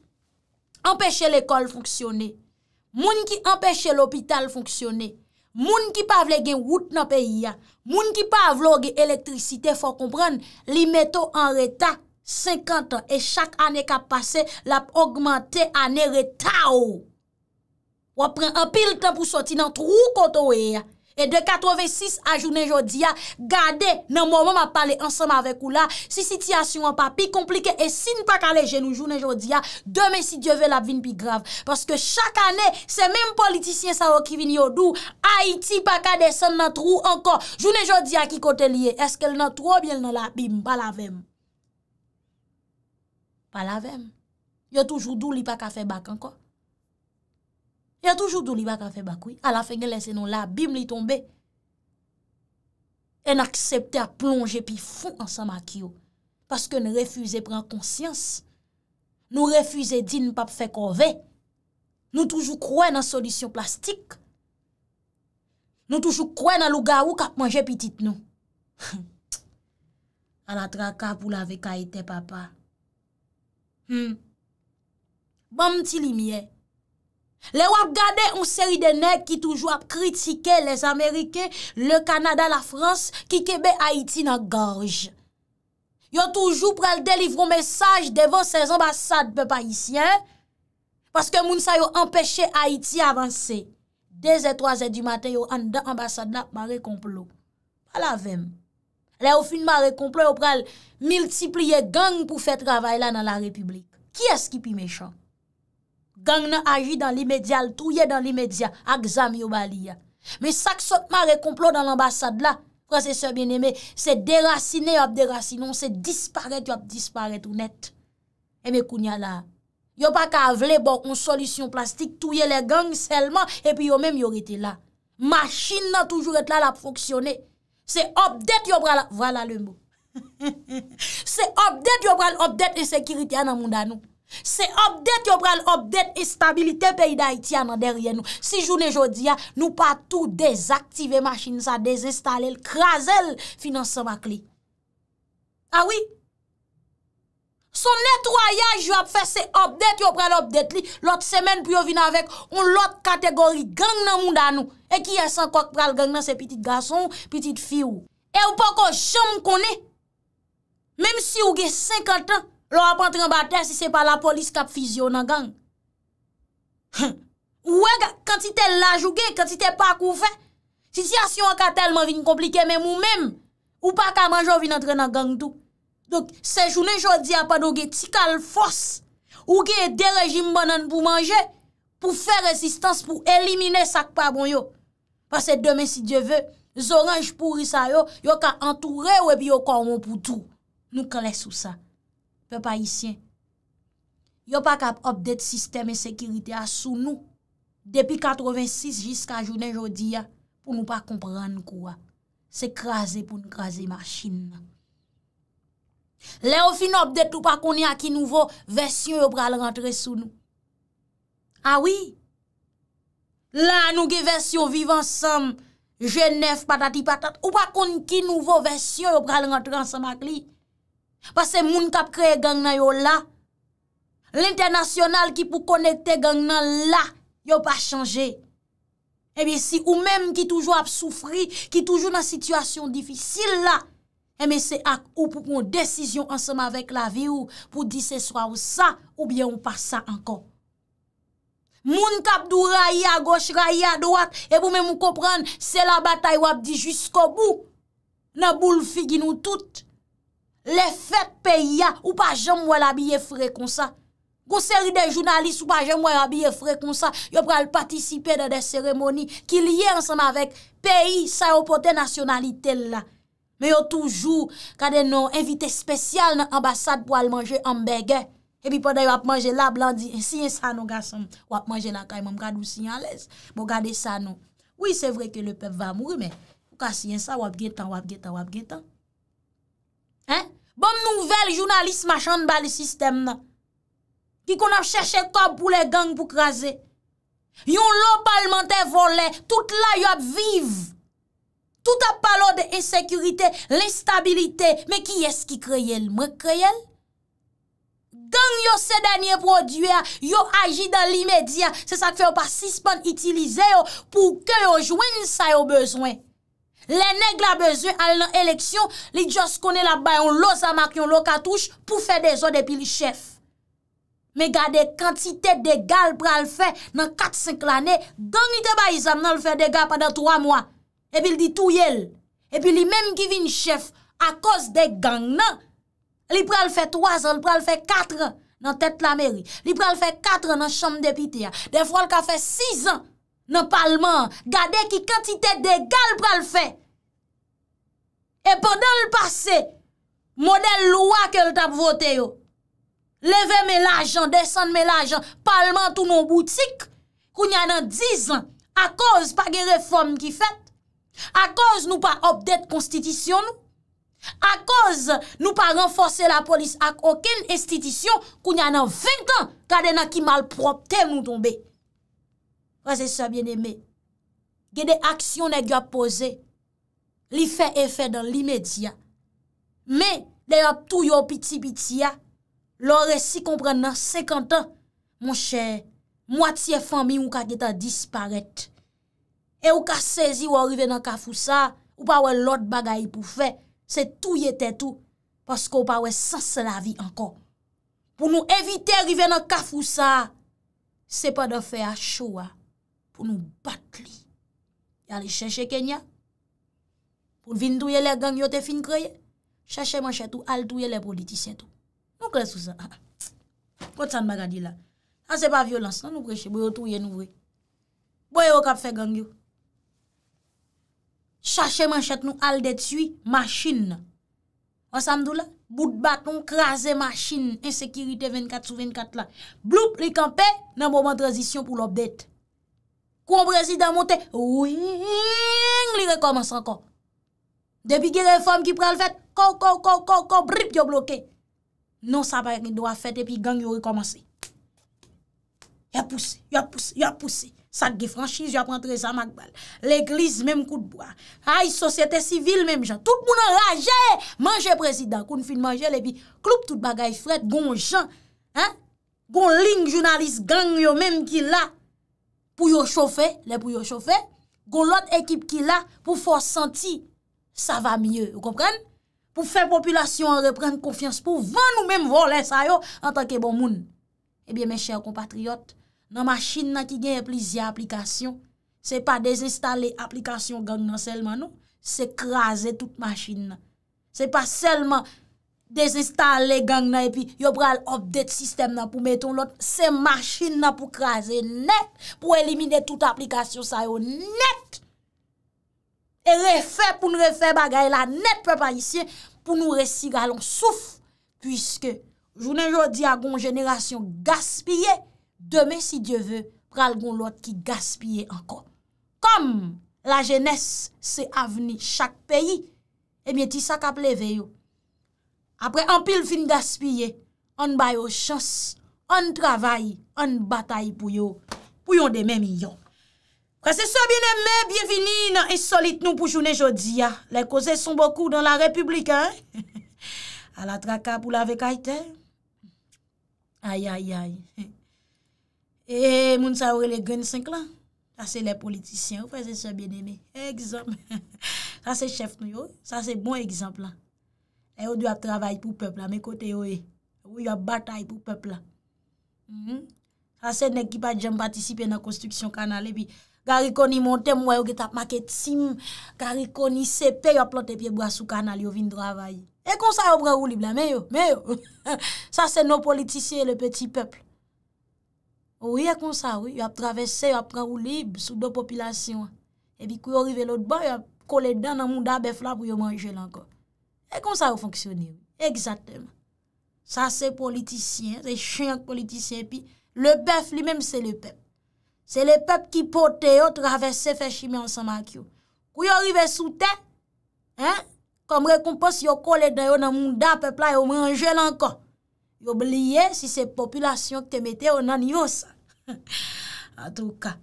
empêche l'école fonctionner, moun qui empêche l'hôpital fonctionner, moun qui pa vle gen route nan pays ya, moun qui pa vle gen électricité, faut comprendre, li metto en retard 50 ans et chaque année qui passe la augmente année retard. Ou prend un pile temps pour sortir dans trou koto ya. Et de 86 à journée jodia, gardez, dans le moment où je parle ensemble avec vous là, si situation n'est pas plus compliquée et si nous pas qu'aller chez nous journée jodia, demain si Dieu veut la vie plus grave. Parce que chaque année, c'est même politicien qui vient au dou, Haïti pas qu'à descendre dans le trou encore. Journée jodia qui côté lié, est-ce qu'elle n'a trop bien dans la bim, pas la vem. Pas la vem. Il y a toujours dou li pas qu'à faire bac encore. Il y a toujours d'où l'Iba qui a fait bakoui. À la fin, il laisse nous là, bim, il tombe. Et n'accepte à plonger puis fond ensemble avec yo. Parce que nous refusons de prendre conscience. Nous refusons de dire ne pas faire corvée. Nous toujours croyons dans la solution plastique. Nous toujours croyons dans le loup-garou qui a mangé petit nous. À la traka pour la vekaïté, papa. Bon petit lumière. Les wap gade une série de nèg qui toujours critiqué les Américains, le Canada, la France, qui kebe Haïti dans gorge. Yon toujours pral délivrer un message devant ces ambassades peuple haïtien parce que moun sa yo empêcher Haïti avancer. 2 et 3 heures du matin yo en dans ambassade n'a maré complot. Pas la vem. Là au fin maré complot yo pral multiplier gang pour faire travail là dans la République. Qui est-ce qui pi méchant? Gang nan agi dans l'immédiat, touye dans l'immédiat, exam yo balia. Mais ça qui saute mare complot dans l'ambassade là, frères et sœurs bien-aimés, c'est déraciner ou déracinon, c'est disparaître ou disparaître ou net. Et mes kounya là, yo pas ka vle bon une solution plastique, touye les gangs seulement et puis yo même yo rete là. Machine nan toujours être là la fonctionner. C'est update yo bra la, voilà le mot. C'est update yo bra l'update et sécurité dans monde nous. C'est update yo pral update et stabilité pays d'Haïti en derrière nous. Si journée jodia, nous pas tout désactiver machine ça, désinstaller le craser financement ma clé. Ah oui. Son nettoyage yo a fait c'est update yo pral update li l'autre semaine puis yo vinn avec une autre catégorie gang nan monde nous. Et qui est encore pral gang nan c'est petit garçon, petite fille ou. Et ou pas qu'on jamais connaît. Même si ou gen 50 ans l'on va entrer en bataille si ce n'est pas la police qui a fusionné en gang. Ouais, quand il était là, joué, quand il était pas couvert, situation a tellement vite compliquée, même ou même, ou pas qu'à manger, vient entrer dans gang tout. Donc, ces journées, je dis à pas de ticale force, ou que des régimes bananes pour manger, pour faire résistance, pour éliminer ça qui pas bon yo. Parce que demain, si Dieu veut, les oranges pourris ça yo, yo ka entouré ou et puis yo corrompt pour tout. Nous qu'on laisse sous ça. Peuple haïtien, yo pas capable update système et sécurité à sous nous depuis 86 jusqu'à journée aujourd'hui pour nous pas comprendre quoi. C'est craser pour nous craser machine. Là au fin update ou pas connait à qui nouveau version yo pral rentrer sous nous. Ah oui. Là nous gè version vivre ensemble, Genève patati patate ou pas connait qui nouveau version yo pral rentrer ensemble avec lui. Parce que moun kap créé gang nan yo là, l'international qui pour connecter gang nan là, yo pas changé. Eh bien si ou même qui toujours a souffri, qui toujours dans situation difficile là, eh bien c'est à ou pour prendre décision ensemble avec la vie ou pour dire ce soir ou ça ou bien on passe ça encore. Moun kap dou rayi à gauche, rayi à droite et pour même comprendre, c'est la bataille ou a dit jusqu'au bout. Nan boule figi nous toutes. Les fêtes pays ou pas jamais moi l'habiller frais comme ça. Gon série de journalistes ou pas jamais moi habiller frais comme ça, yo pral participer dans des cérémonies qui liées ensemble avec pays ça au porté nationalité là. Mais yo toujours quand des non invité spécial dans ambassade pour aller manger hamburger. Et puis pendant qu'on mange là, blandi, si ça nous garçon, on mange là quand même gade ou si à l'aise. Bon garder ça nous. Oui, c'est vrai que le peuple va mourir mais pourquoi si ça on a gain temps, on a gain temps. Hein? Bonne nouvelle journaliste machin de le système là. Qui qu'on a cherché corps pour les gangs pour craser. Yon lot parlementaire volé, tout là y a vivre. Tout a parlé de insécurité, l'instabilité, mais qui est-ce qui crée le moi crée le? Gang yo ces derniers produits yo agi dans l'immédiat, c'est ça que fait pas suspend utiliser pour que yo joigne ça yo besoin. Les nèg la besoin à l'élection, li just connaît la bay on l'eau ça marque on l'eau cartouche pour faire des ordres depuis le chef. Mais gardez quantité de gal pral fait dans 4-5 l'année, gang ite bay zam nan le fait des gars pendant 3 mois. Et puis il dit tout yel. Et puis lui même qui vient chef à cause des gangs nan. Il pral fait 3 ans, il pral fait 4 ans dans tête la mairie. Il pral fait 4 ans dans chambre député. Des fois il fait 6 ans dans parlement. Gardez qui quantité de gal pral fait. Et pendant le passé, modèle loi que le t'a voté yo. Levez mes l'argent, descendre mes l'argent, parlement tout nos boutiques. Qu'on y a dans 10 ans à cause pas de réforme qui fait. À cause nous pas update constitution nous. À cause nous pas renforcer la police à aucune institution qu'on y a dans 20 ans gade nan ki mal propre nous tomber. Frères et sœurs bien-aimés. Gade action nèg yo poser. Li fait effet dans l'immédiat. Mais d'ailleurs tout yo petit a l'aurait si comprendre dans 50 ans mon cher moitié famille ou ka geta disparaître. Et ou ka saisi ou arrive dans kafousa ou pas wè l'autre bagaille pour faire c'est tout était tout parce qu'on pas wè sens la vie encore pour nous éviter arriver dans kafousa c'est pas de faire chaud pour nous battre li aller chercher Kenya pour vinn touyer les gangs yo te fin créer chercher manche tout al touyer les politiciens tout nous clair sous ça quand ça bagadi là ça c'est pas violence non nous prêcher boyo touyer nous vrai boyo ka fait gang yo chercher manchette nous al détruit machine on samdou là bout de bâton craser machine insécurité 24/24 là bloup li campé dans moment transition pour l'update quand président monté oui li recommence encore depuis que réforme qui pral fait ko brip yo bloqué non ça pas doit faire et puis gang yo recommencer y a poussé ça qui franchise y a rentré ça macbal l'église même coup de bois aïe société civile même gens tout moun enragé manger président qu'on fin manger et puis cloup tout bagaille fret gon gens hein gon ligne journaliste gang yo même qui là pour yo chauffer les pour yo chauffer gon l'autre équipe qui là pour faire sentir ça va mieux vous comprenez pour faire population reprendre confiance pour vendre nous même voler ça yo en tant que bon moun. Eh bien mes chers compatriotes dans machine nan qui gagne plusieurs applications c'est pas désinstaller application gang nan seulement non c'est craser toute machine c'est pas seulement désinstaller gang nan et puis yo pral update système nan pour mettre l'autre c'est machine nan pour craser net pour éliminer toute application ça yo net et refaire pour nous refaire bagay la net peuple haïtien pour nous retirer l'on souffle puisque journée jodi a gon génération gaspillée. Demain, si Dieu veut, pral gon l'autre qui gaspille encore. Comme la jeunesse, c'est avenir chaque pays, eh bien, ti sa k'ap leve yo. Après, en pile fin gaspiller, on ba yo chance, on travaille, on bataille pour yon de même yon. Frères et sœurs bien-aimés, bienvenue dans Insolite nous pour journée jodi a. Les causes sont beaucoup dans la République, hein? À la traka pour la vekaite. Aïe, aïe, aïe. Et moun sa les grain 5 là. Ça c'est les politiciens, frères et sœurs bien-aimés. Exemple. Ça c'est chef nous yo, ça c'est bon exemple là. Et on doit travailler pour peuple là, mais côté yo oui, il y a bataille pour peuple là. Ça c'est nèg qui pas jamais participer dans construction canal et puis Gary koni monte moi yo qui t'a marqué team, Gary koni CP yo planter pied bois sous canal yo vinn travailler. Et comme ça yo prend ou libre là mais yo. Ça c'est nos politiciens et le petit peuple. Oui, comme ça, oui. Il a traversé, il a pris ou libre sous deux populations. Et puis, quand il arrive l'autre bord, il a collé dedans dans le monde d'abef là pour manger là encore. Et comme ça, il fonctionne. Exactement. Ça, c'est politicien, c'est chien politicien. Puis le bœuf lui-même, c'est le peuple. C'est le peuple qui porte, traverser, fait chimie ensemble avec eux. Quand ils arrivent sous terre, hein, comme récompense, ils collent dans le monde, le peuple, ils mangent encore. Ils oublient si c'est la population qui te mette au nan ça. En tout cas.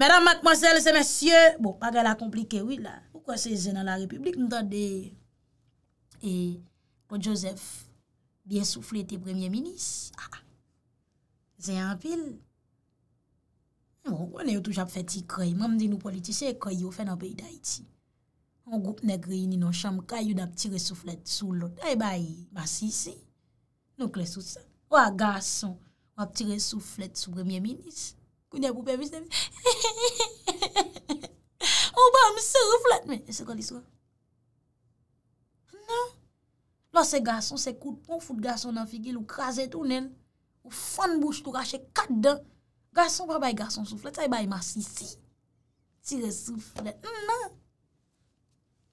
Mesdames, mademoiselles et messieurs, bon, pas qu'elle a compliqué, oui, là. Pourquoi c'est dans la République, nous avons des. Et quand Joseph, bien soufflé, était premier ministre. Ah, c'est un pile. Bon, on est toujours fait petit cray. Même dit nous politiciens, cray, on fait dans le pays d'Haïti. On groupe nègre ni non chambre, caillou d'un petit soufflet sous l'autre. Eh ben, bah si, si. Nous clés sous ça. Ou à garçon, on a petit soufflet sous premier ministre. Qu'on est pour père, c'est. On va me soufflet, mais c'est quoi l'histoire? Non. Lorsque garçon, c'est coup de pont, fout de garçon dans figure, ou crasé tout nel, ou fan bouche tout raché quatre dents. Garçon, pas bail garçon soufflet, ça y bail ma sissi. Tire soufflet. Non.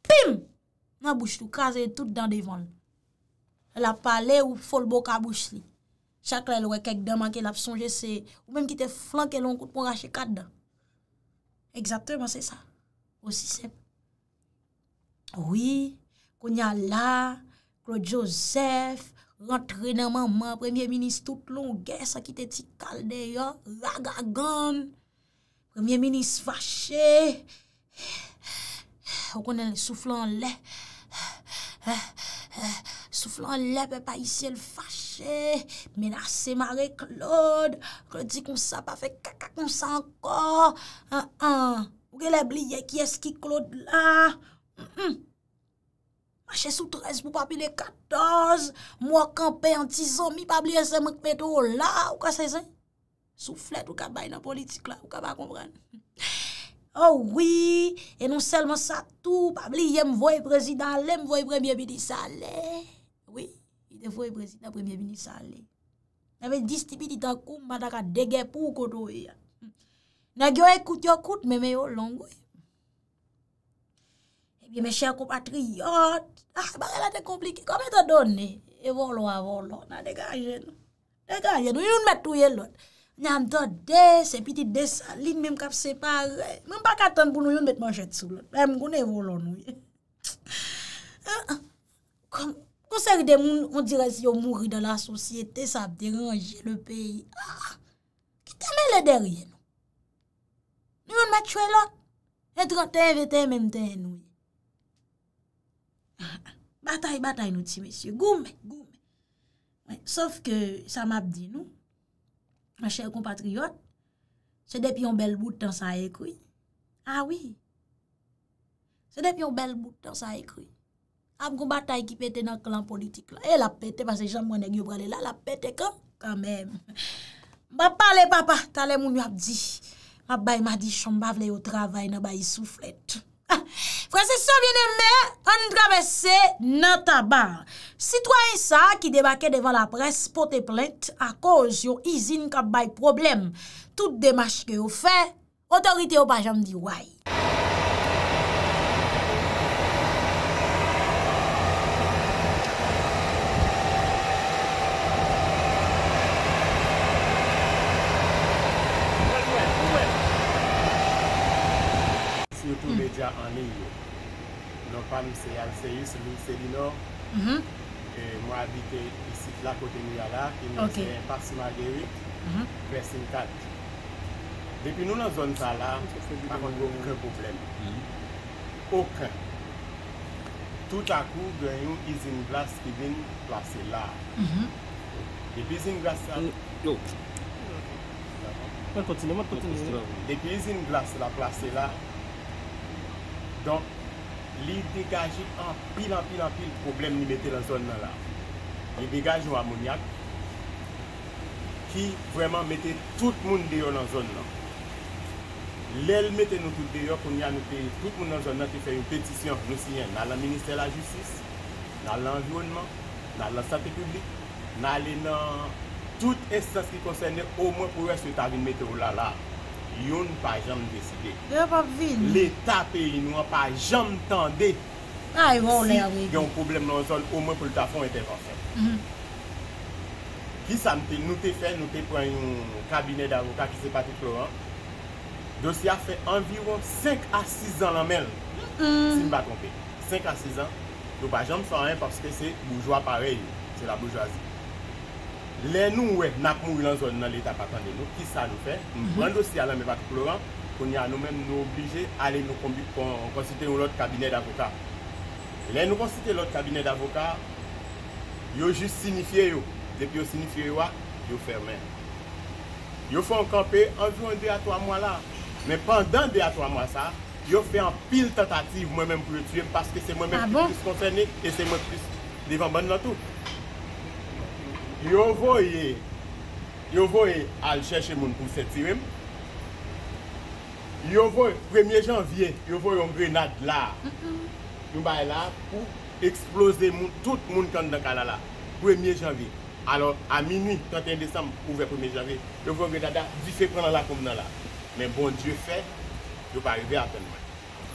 Pim! Nan bouche tout crasé tout dans devant. Elle a parlé ou fol boka bouche li. Chaque lèl wè quelques dents manqué, l'a songé c'est ou même qui te flanqué long coup de pont raché quatre dents. Exactement, c'est ça. Aussi simple. Oui. On y a là, Claude Joseph, rentré dans maman, premier ministre toute longue, ça qui était petit calde, ragagon, premier ministre fâché, on connaît soufflant l'air, papa ici le fâché, menacé Marie-Claude, Claude dit qu'on ça pas fait caca qu'on ça encore, ou qu'elle a oublié qui est-ce qui Claude là, marché sous 13 pour pas pile 14, moi campé en tizomi, pas oublier ce manque métro là, ou quoi c'est ça? Soufflet ou ka bay dans politique là, ou ka pas comprendre. Oh oui, et non seulement ça tout, pas oublier m'voye président, m'voye premier ministre allez. Oui, il te voye président, premier ministre allez. Avait 10 tipi dans kou madaka dégué pour koto ya. Na gyo écoute yo kout mais yo long. Et mes chers compatriotes, là c'est compliqué. Comment t'as donné? Et voilà, on a dégagé. Dégagé, nous mettons tout l'autre. Nous avons donné, c'est petit dessaline, même cap séparé. Même pas qu'attendre pour nous mettre manchette sous l'autre. Même qu'on est volant, nous. Comme ça, des gens, on dirait si on mourit dans la société, ça dérange le pays. Qui t'amène le derrière nous? Nous on met tué l'autre. Et 31, 21, même temps, nous. Bataille, bataille, nous dit, messieurs. Goume, goume. Ouais, sauf que, ça m'a dit, nous, mes chers compatriotes, c'est depuis un bel bout de temps, ça a écrit. Ah oui. C'est depuis un bel bout de temps, ça a écrit. A une bataille qui pète dans le clan politique. Là. Et la pète, parce que j'aime mon nègre, là, la pète quand même. M'a parlé, papa, t'as les mounions, dit. M'a baille, m'a dit, chamba, vle au travail, n'a baille soufflette. Frère, c'est ça, bien aimé, on traverse notre tabac. Citoyen ça qui débarquait devant la presse pour te plainte à cause de l'usine qui a problème. Toute démarche que vous faites, autorité ou pas, j'aime dire, ouais. Surtout les médias en ligne. Non, pas nous, c'est Alceus, nous, c'est Lino. Moi, j'habite ici, là, côté Niala, qui nous est parti Marguerite, vers Sintat. Depuis nous, dans la zone, ça, là, par contre, aucun problème. Aucun. Tout à coup, il y a une usine glace qui vient placer là. Depuis l'usine glace, ça. Continuez. Depuis l'usine glace, la placée là. Donc, il dégage en pile problème qu'il mettait dans la zone là. Il dégage un ammoniac qui vraiment mettait tout le monde dehors dans la zone là. L'aile mettait nous tous dehors, qu'on y a nous payé tout le monde dans la zone là qui fait une pétition, nous signons dans le ministère de la Justice, dans l'environnement, dans la santé publique, dans toute instance qui concernait au moins pour ce tarif météo là. Ils n'ont pas jamais décidé. L'État pays n'a pas jamais tendu. Ils ont un problème dans la zone, au moins pour le tafon intervention. Qui ça nous te fait, nous te prenons un cabinet d'avocat qui s'est pas tout Laurent. Le dossier a fait environ 5 à 6 ans en même. Si je ne me trompe pas. 5 à 6 ans. Donc, par exemple, ça rien parce que c'est bourgeois pareil. C'est la bourgeoisie. Les nous, nous avons mouru dans zone dans l'État pas attendre nous. Qui ça nous fait? Nous prenons le dossier à la même pas tout Laurent. Qu'on y a nous-mêmes nous obligés à aller nous consulter l'autre cabinet d'avocat. Les nous consulter l'autre cabinet d'avocat, ils ont juste signifié. Depuis qu'ils signifient, ils ferment. Ils font camper environ 2 à 3 mois là. Mais pendant 2 à 3 mois, ça, ils font un pile tentative moi-même pour le tuer parce que c'est moi-même qui suis plus concerné et c'est moi plus devant bonne dans tout. Ils voient aller chercher mon pour se tirer. Ils voient 1er janvier, ils voient une grenade là. Nous bail là pour exploser tout le monde dans le canal 1er janvier. Alors, à minuit, 31 décembre, ouvert 1er janvier, le vent de Dada, il fait prendre la commune là. Mais bon Dieu fait, je ne vais pas arriver à peine.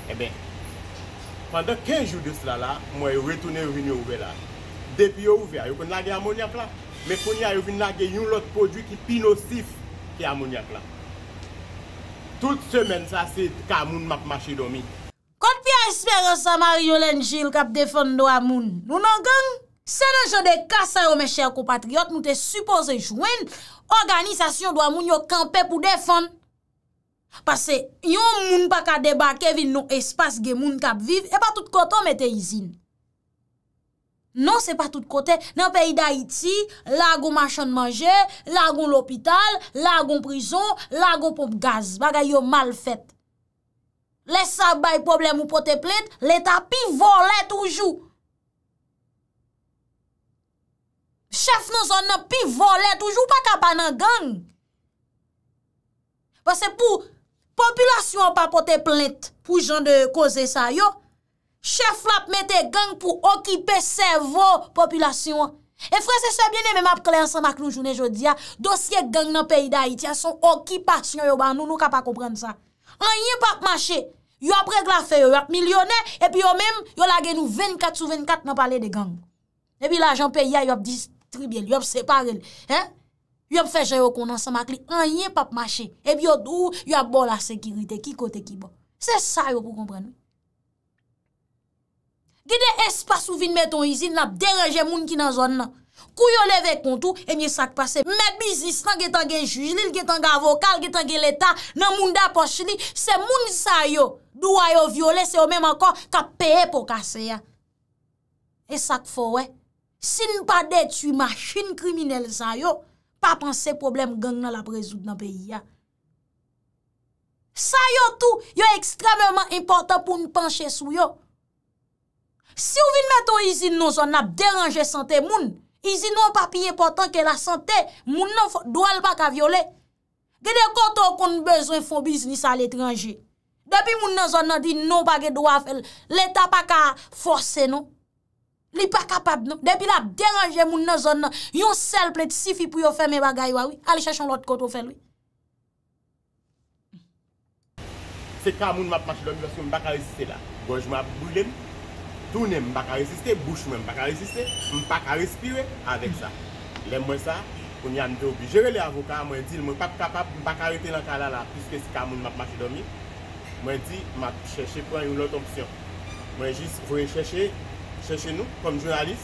Eh bien, pendant 15 jours de cela, là, moi, je suis retourné au vigno ouvert là. Depuis que ouvert, je suis lagué ammoniac là. Mais quand je suis lagué, un autre produit qui est plus nocif que ammoniac là. Toute semaine, ça, c'est Kamoun m'a marché dormi. Quand Pierre Espérance à Marie-Hélène Gilles qui défend à Moun, nous n'en gang? C'est dans le genre de cas, mes chers compatriotes, nous te supposés jouer organisation doit moun yo camper pour défendre. Parce que yon moun pa ka débarquer vin non espace gen moun k'ap viv et pas tout côté mette usine. Non, c'est pas tout côté. Dans pays d'Haïti, là gon machan manger, là gon l'hôpital, là gon prison, là gon pompe gaz, bagay yo mal fait. Laisse ça bay problème ou pote plainte, l'état pi volé toujours. Chef nous on n'a plus volé toujours pas capable nan gang. Parce que pour population pas porter plainte pour gens de causer ça yo, chef là mette gang pour occuper cerveau population. Et frère c'est ça bien-aimé m'a clair ensemble avec nous journée jodi a, dossier gang dans pays d'Haïti son occupation yo ba nous nous capable comprendre ça. Rien pas marché. Yo après glafé yo millionnaire et puis yo même yo lage nous 24 sur 24 dans parler de gang. Et puis l'argent pays a yo distribué, yo séparé, hein? Yo fait gérer qu'on ensemble avec lui, rien pas marché. Et puis yo a bon la sécurité qui côté qui bon. C'est ça yo pour comprendre. Gade espace où vinn metton usine n'a déranger moun qui dans zone là. Kou yo levé kontou et bien ça passé. Mais business là gètan gen juge, li gètan gen avocat, gètan gen l'état, nan moun da poche li, c'est moun sa yo, droit yo violer, c'est eux même encore qu'a payer pour casser. Et ça faut ouais. Si nous pas détruire machine criminelle ça yo, pas penser problème gang dans la résoudre dans pays ya. Ça yo tout, yo extrêmement important pour nous pencher sur yo. Si ou vinn mettre usine nous on a déranger santé moun, usine non pas plus important que la santé, moun non doit pas ka violer. Gade koto kon besoin font business à l'étranger. Depuis moun nan zone nan dit non pas gen droit faire, l'état pas ka forcer non. Li pas capable non depuis la déranger moun nan zone nan yon sel plait suffi pour yo faire mes bagages oui allez chercher l'autre côté faire lui c'est ka moun m'a marcher l'homme parce que m'pa ka résister là gauche m'a brûler tourner m'pa ka résister bouche m'pa ka résister m'pa ka respirer avec ça les moi ça on y a m'te obligé les avocats moi dit moi pas capable m'pa ka arrêter dans kala là puisque c'est ka moun m'a marcher dormir moi dit m'a chercher prendre une autre option moi juste faut chercher chez nous comme journaliste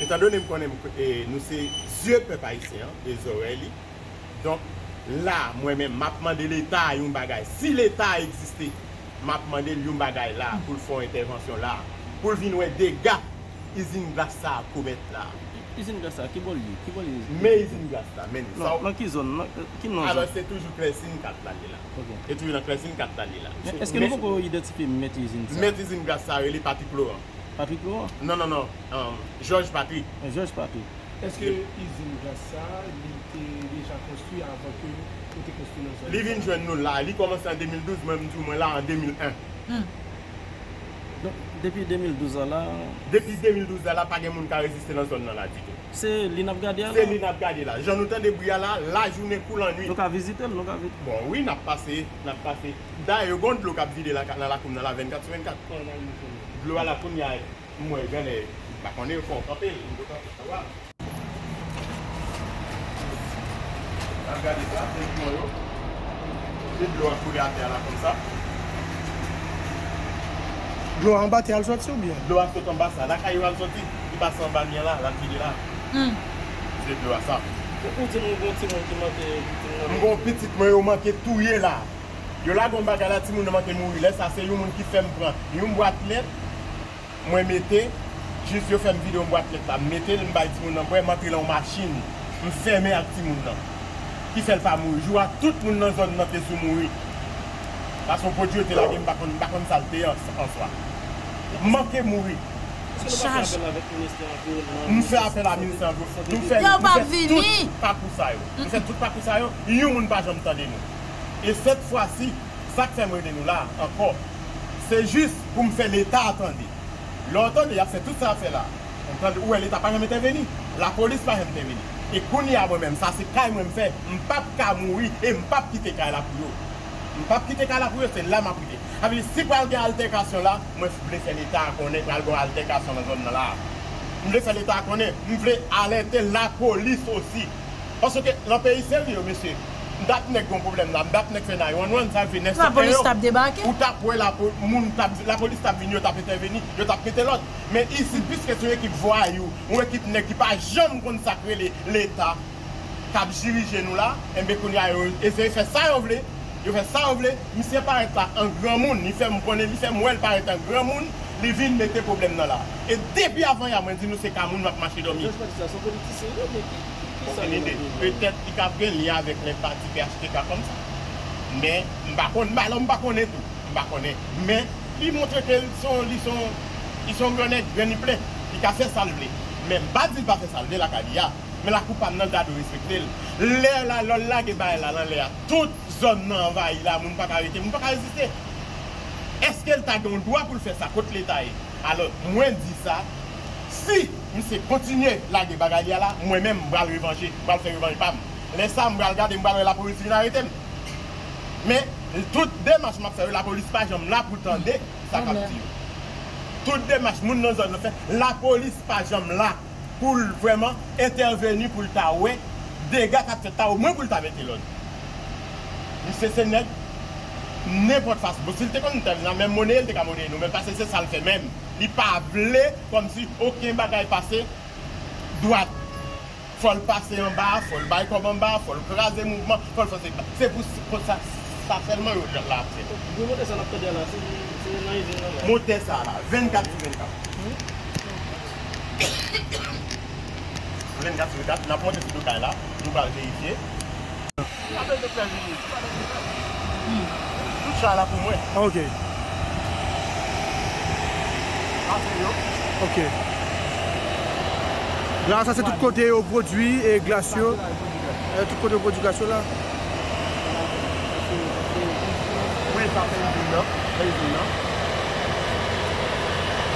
étant donné qu'on aime nous c'est yeux peuple haïtien les oreilles donc là moi-même m'a demandé l'état yon bagay si l'état existait m'a demandé yon bagay là pour faire intervention là pour venir dégâts usine glace ça commettre là usine glace ça qui vole mais usine glace ça mais ça dans qui zone qui non alors c'est toujours Clésine 4 là et toujours dans Clésine 4 là est-ce que nous pouvons identifier mettre usine glace ça les parties Laurent Patrick Laurent? Non. Georges Patrick. Georges Patrick. Est-ce que l'usine Gassa était déjà construite avant que nous était construit dans la zone? L'usine nous là, il commence en 2012, même du moins là en 2001. Donc depuis 2012 là. Depuis 2012 là, pas de monde qui a résisté dans la zone là. C'est l'inabgadé là. C'est l'inabgadé là. J'en entends des bruits là, la journée coule en nuit. Donc à visiter, nous avons visité. Bon oui, n'a pas passé. D'ailleurs, on l'eau qui vidé dans la commune dans la 24/24. L'eau à la première, moi, je ne sais pas, on est au fond, on ne peut pas savoir. regardez ça, c'est de l'eau à couler à terre là comme ça. L'eau en bas, tu as le sorti ou bien? L'eau à côté en bas, ça. La caillou a le sorti, il passe en bas, là, la petite là. C'est de l'eau à ça. Pourquoi tu m'as un petit moyen manqué tout là? Yo la gon baga la ti moun manke mouri, là ça c'est yon moun ki fèm pran. Yon boîte lettre, moi mettez juste yo fèm vidéo boîte lettre là, mettez le bay ti moun nan, moi m'entrer la machine, me fermer ak ti moun nan. Ki fèl pa mouri, jou a tout moun nan zone nan te sou mouri. Parce qu'on produit était la game bakon saleté en soi. Manke mouri. Charge avec ministère environnement. Nous fait appel à ministère environnement. Nous fait tout pas pour ça yo. Nous fait tout pas pour ça yo, yon moun pa janm tande nou. Et cette fois-ci, ça que fait nous là, encore, c'est juste pour me faire l'État attendre. L'automne, il a fait tout ça fait là. Où l'État n'a pas jamais intervenu, la police n'a pas jamais intervenu. Et qu'on y a moi-même, ça c'est quand même fait, je ne peux pas mourir et je ne peux pas quitter la bouillot. Je ne peux pas quitter la bouillot, c'est là que je suis. Si vous avez une altercation là, moi je voulais faire l'État qu'on ait une altercation dans la zone là. Je voulais faire l'État qu'on ait, je voulais alerter la police aussi. Parce que le pays est sérieux, monsieur. Date n'est pas un problème là, date n'est pas un. La police t'a débarqué. Ou t'a pour la police t'a venu, t'a intervenu, t'a prêté l'autre. Mais ici, puisque c'est une équipe voyou, une équipe n'est pas jamais consacrée l'État, t'a dirigé nous là, et bien qu'on a essayé de faire ça, il fait ça, il ne paraît pas un grand monde, il fait moi, il paraît un grand monde, les villes mettent des problèmes là. Et depuis avant, il y a dit nous c'est qu'un monde va marcher dormir. Peut-être qu'il y a un lien avec les partis PHTK comme ça. Mais je ne sais pas tout. Mais ils montrent qu'ils sont honnêtes, bien ils plaisent. Ils ont fait salver. Mais je ne sais pas faire salver la cadia. Mais la coupe n'a pas de respecter. L'air là, l'air toute zone envahie là, je ne peux pas arrêter, je ne peux pas résister. Est-ce qu'elle t'a donné le droit pour faire ça contre l'État? Alors, moi je dis ça. Si je continue la débagaille là, moi-même, je vais le revenger, je vais le faire revenger. Laissez ça, je vais regarder, je vais aller la police, je vais arrêter. Mais toute démarche, la police, pas jamais là pour tendre, ça captive. Toute démarche, la police, pas jamais là pour vraiment intervenir pour le taouer, dégâts qui fait au moins pour le taouer l'autre. C'est net, n'importe façon. Si tu es comme nous, même monnaie, tu es comme monnaie, nous, même parce que c'est ça le fait même. Il n'est pas blé comme si aucun bagage passé droite. Il faut le passer en bas, il faut le bailler comme en bas, il faut le craser le mouvement, il faut le passer. C'est pour ça, ça seulement il y a là. Vous montez ça là, montez ça là, 24/24. 24/24, on a monté ce truc là, nous allons vérifier. Tout ça là pour moi. Ok. Ok. Là, ça c'est tout côté au produit et glaciaux. Tout côté au produit glaciaux là. Oui, ça fait une heure.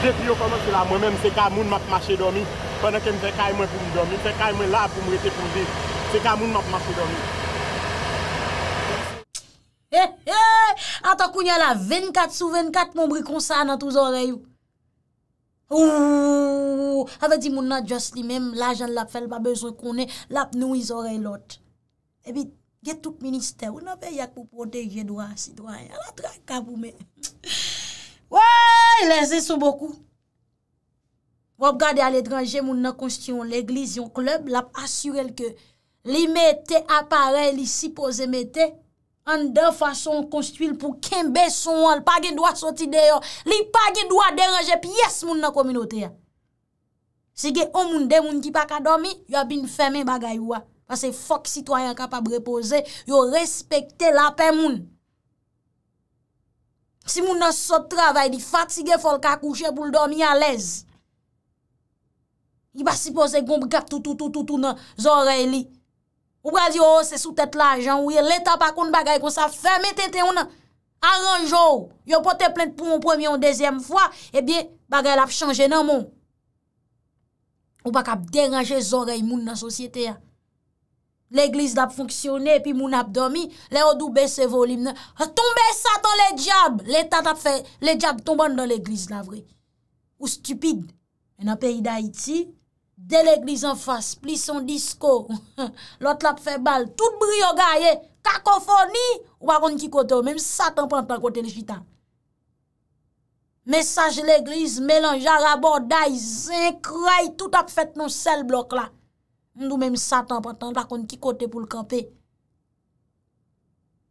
Depuis que je commence là, moi-même, c'est quand je m'a marché dormir. Pendant que je me fais quand même pour me dormir, c'est quand même là pour me rester pour vivre. C'est quand je m'a marché dormir. Hé hé! Attends qu'on y a là 24/24, mon bris comme ça dans tous les oreilles. Ouh, avec dit moun nan just li même l'argent la fait pas besoin qu'on ait la nous ils auraient l'autre. Et puis get tout ministère on a payé pour protéger droit citoyen la traka pour mais ouais les sont beaucoup. Vous regardez à l'étranger moun nan constitution l'église un club l'a assuré que li mettait appareil ici supposé mettait en deux façons construit pour qu'embé son pas gen droit sortir dehors li pas gen droit déranger pièce moun nan communauté. Si gen on moun de moun ki pa ka dormi yo bin fermer bagay wa parce que faut que citoyen capable reposer yo respecter la paix moun. Si moun nan sot travail di fatigué faut ka coucher pour dormir à l'aise. Il pas supposé gombe cap tout nan oreille li. Ou pas dire, oh, c'est sous tête l'argent, oui, l'État pas contre bagaille comme ça, fermez tête, on a arrangé, vous portez plainte pour une première ou une deuxième fois, eh bien, bagaille a changé dans mon. Ou pas cap déranger les oreilles moun dans la société. L'église a fonctionné, puis moun a dormi, les odou baisse volume. Tombe Satan les diables, l'État a fait, les diables tombent dans l'église, la vraie. Ou stupide. Dans le pays d'Haïti, de l'église en face, pli son disco, l'autre la fait balle, tout brio gaye, cacophonie, ou à konti koto, même Satan prend tant côté le chita. Message l'église, mélange, arabordaï, zinc, rail, tout a fait non seul bloc là. Nous même Satan prend tant konti kote pour le camper.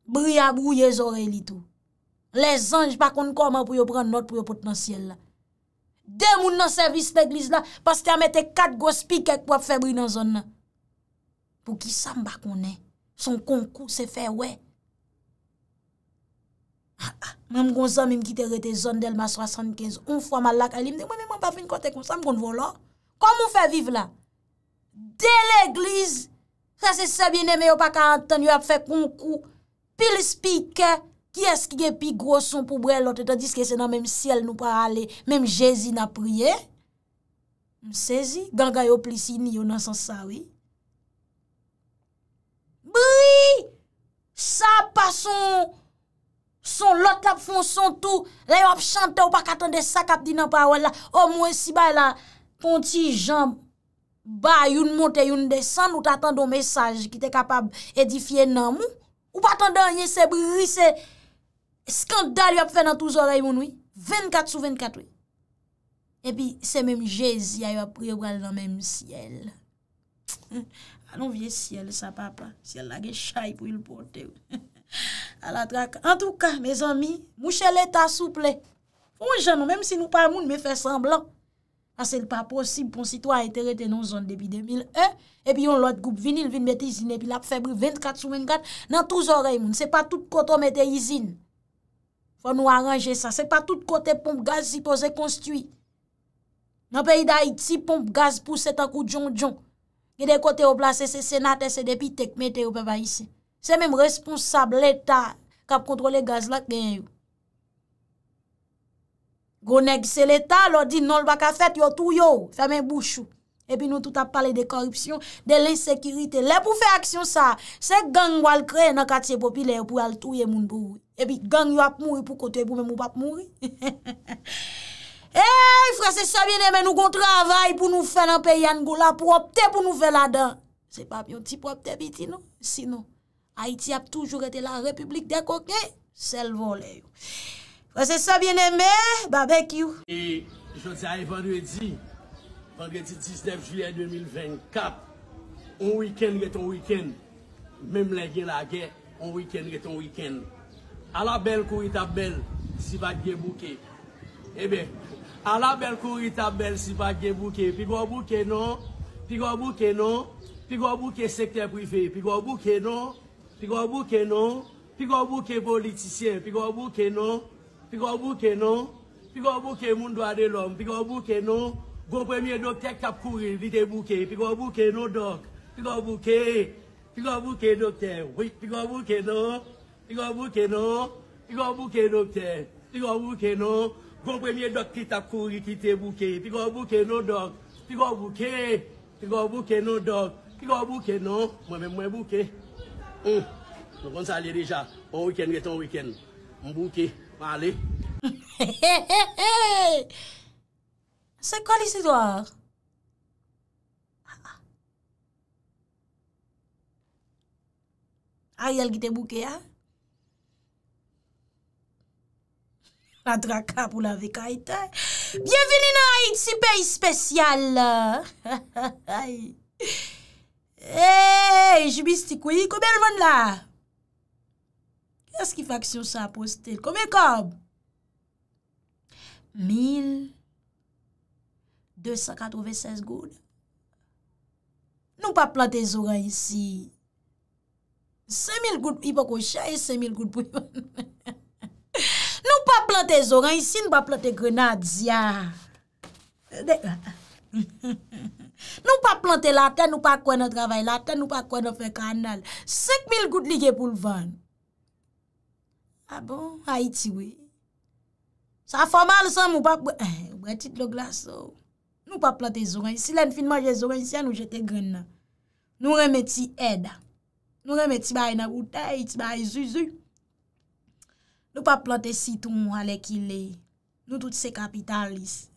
Bri a brouillé les oreilles tout. Les anges pas kon comment pour prendre note pour porter dans ciel là. Deux moun dans service l'église là parce qu'il a mette quatre gros piquets pour faire bruit dans zone là. Pour qui ça m'pa connaît. Son concours c'est fait ouais. Même gonza même qui te rete zone d'Elma 75 on fois mal là il me dit moi même pas fin côté comme ça me kon voler. Comment on fait vivre là? Dès l'église ça c'est bien aimé pas qu'à entendre il a fait concours pile speaker. Qui est-ce qui est plus gros son pour brel l'autre tandis que c'est dans même ciel nous pas aller même Jésus n'a prié m'saisi ganga yo plisini yo dans sens ça oui bri ça pas son l'autre la font son tout là yo chante ou pas attendre ça cap dit dans parole là au moins si ba là ponti jambe ba une monte une descend ou t'attendre un message qui t'est capable édifier nan mou ou pas attendre rien c'est bri c'est scandale y a fait dans tous oreilles mon oui 24 sur 24 oui. Et puis c'est même Jésus y a prié dans même ciel. Allons vieux ciel ça papa, ciel la gèchaille pour le porter. À la traque. En tout cas mes amis, mouche l'état souple. Fon gens même si nous pas moun mais fait semblant. Parce que c'est pas possible pour citoyen été rete dans zone depuis 2001 et puis on l'autre groupe vinil vinn mettre usine et puis la fait 24 sur 24 dans tous oreilles moun, c'est pas tout côté mettre usine. Faut nous arranger ça. C'est pas tout côté pompe gaz supposé construit. Dans le pays d'Haïti, pompe gaz pour cet an coup de jonjon. Il y a des côtés au placé, c'est sénateur, c'est député qui mette au peuple ici. C'est même responsable l'État qui a contrôlé le gaz là. Goneg c'est l'État, l'on dit non, le bac à fait, yo tout yo, fermez bouchou. Et puis nous tout a parlé de corruption, de l'insécurité. Là pour faire action ça, c'est gang wal créer dans quartier populaire pour al touyer moun pou. Et puis gang yo a mouri pour côté pour même ou pas mourir. Hey frère c'est ça bien aimé nous gon travail pour nous faire dans pays Angola pour opter pour nous faire là-dedans. C'est pas bien petit pour opter petit non, sinon Haïti a toujours été la république des coquins, c'est le volé. Frère c'est ça bien aimé barbecue. Et je dis à vendredi. Vendredi 19 juillet 2024, un week-end est un week-end. Même les gens la guerre, un week-end est un week-end. À la belle courita belle, si pas de bouquet. Eh bien, à la belle courita belle, si pas de bouquet. Pigo bouquet non, pigo bouquet non, pigo bouquet secteur privé, pigo bouquet non, pigo bouquet non, pigo bouquet politicien, pigo bouquet non, pigo bouquet non, pigo bouquet monde droit de l'homme, pigo bouquet non. Gon premier docteur qui a couru, il te bouquet, puis gon bouquet non doc, puis gon bouquet docteur, oui, puis gon bouquet docteur, puis gon bouquet non, gon premier docteur qui t'a couru, qui te bouquet, puis gon bouquet non doc, puis gon bouquet non doc, puis gon bouquet non, moi-même moi bouquet. Donc on s'allait déjà, un week-end est un week-end, on bouquet, allez. C'est quoi l'histoire? Ariel qui te bouqué, hein? La traka pour la vécaïté. Bienvenue dans Haïti, pays spécial. Hey, je mystique, oui. Combien de monde là? Qu'est-ce qui fait action ça a posté? Combien de corps? 1296 goud. Nous pas planter les oreilles ici. 5000 goud, il faut qu'on chaye 5000 goud pour. Nous pas planter les oreilles ici, nous pas planter grenadier. Nous pas planter la terre, nous pas quoi notre travail la terre, nous pas quoi notre faire canal. 5000 goud lié pour le vendre. Ah bon, Haïti oui. Ça fait mal ça mon papa. Petite le glace. Nous pas planter les oreilles. Si l'on fin manger les oreilles, nous jetons graines. Nous remettons aide. Nous remettons bail dans bouteille, bail zuzu. Nous pas planter citron à l'équilé. Nous toutes ces capitalistes.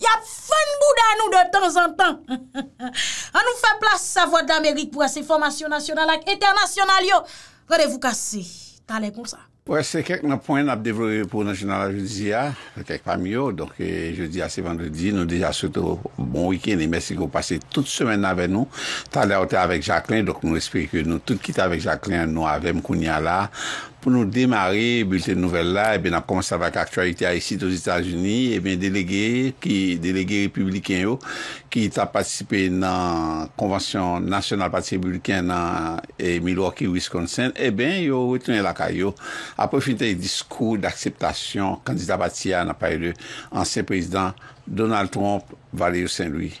Ya a fait un bout de nous de temps en temps. On nous fait place sa voix d'Amérique pour ces formations nationales et internationales. Rendez-vous cassé. T'allais comme ça. Oui, c'est quelques points à développer pour le national jeudi, peut-être pas mieux. Donc, jeudi à ce vendredi, nous déjà souhaitons bon week-end et merci que vous passez toute semaine avec nous. T'as l'air avec Jacqueline, donc nous espérons que nous tous quittons avec Jacqueline, nous avec Kounia là. Pour nous démarrer, bulletin de nouvelles là, et bien, on a commencé avec l'actualité ici aux États-Unis, et bien, délégué républicain, qui a participé dans la Convention nationale parti républicain dans Milwaukee, Wisconsin, et bien, ils ont retourné la caillou. Après, fin des discours d'acceptation, candidat parti à parlé de ancien président Donald Trump, Valérie Saint-Louis.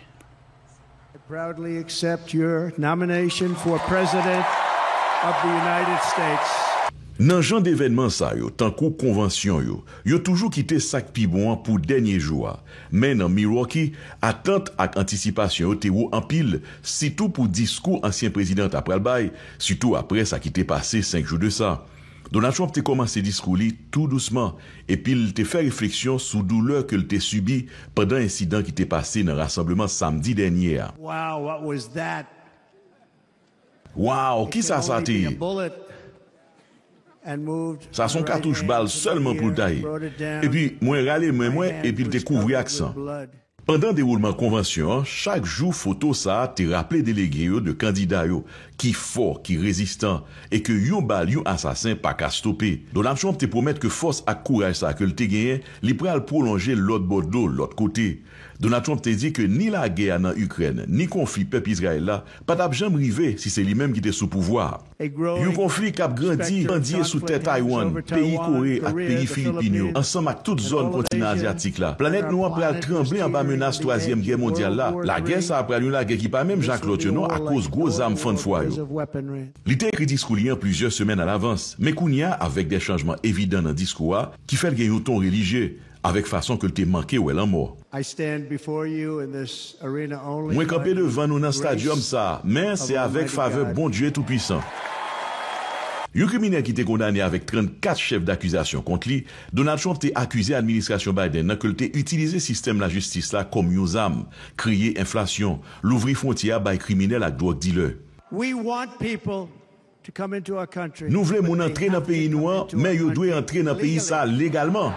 I proudly accept your nomination for President of the United States. Dans genre d'événement ça yo, tant qu'au convention yo toujours quitté sac pi bon pour dernier jour. Mais dans Milwaukee, attente ak anticipation yo te ou en pile, surtout pour discours ancien président après le bail, surtout après ça qui t'est passé 5 jours de ça. Donald Trump te commencé discours li tout doucement et puis il te fait réflexion sur douleur que t'es subi pendant incident qui t'est passé dans rassemblement samedi dernier. Wow, what was that? Wow, qui ça ça t'est? Ça son cartouche balle seulement pour tailler. Et puis, moins râler, moins, et puis il découvrit accent. Pendant déroulement convention, chaque jour, photo ça, te rappelé délégué de candidats qui fort, qui résistant, et que yon bal, yon assassin, pas qu'à stopper. Donald Trump te promet que force à courage ça que le te gagne, li pral prolonger l'autre bordeaux, l'autre côté. Donald Trump te dit que ni la guerre en Ukraine, ni conflit peuple Israël là, pas d'abjam rivé si c'est lui-même qui était sous pouvoir. Un conflit qui a grandi, bandit sous tête Taïwan, pays Corée et pays Philippines, ensemble avec toute zone continent asiatique là. Planète noire pral trembler en bas menace troisième guerre mondiale là. La guerre ça après la guerre qui pas même Jacques Lotiono à cause gros armes fan foi. L'été écrit discours lié plusieurs semaines à l'avance, mais Kounia avec des changements évidents dans le discours qui fait le gain au ton religieux. Avec façon que t'es manqué ou elle en mort. Moi campé devant nous dans stadium ça, mais c'est avec faveur bon Dieu Tout-Puissant. Un criminel qui était condamné avec 34 chefs d'accusation contre lui, Donald Trump t'a accusé l'administration Biden que t'a utilisé le système de la justice là comme une arme, créer inflation, l'ouvrir frontière par criminels à drogue dealer. Nous voulons mon entrer dans le pays noir, mais il doit entrer dans le pays ça légalement.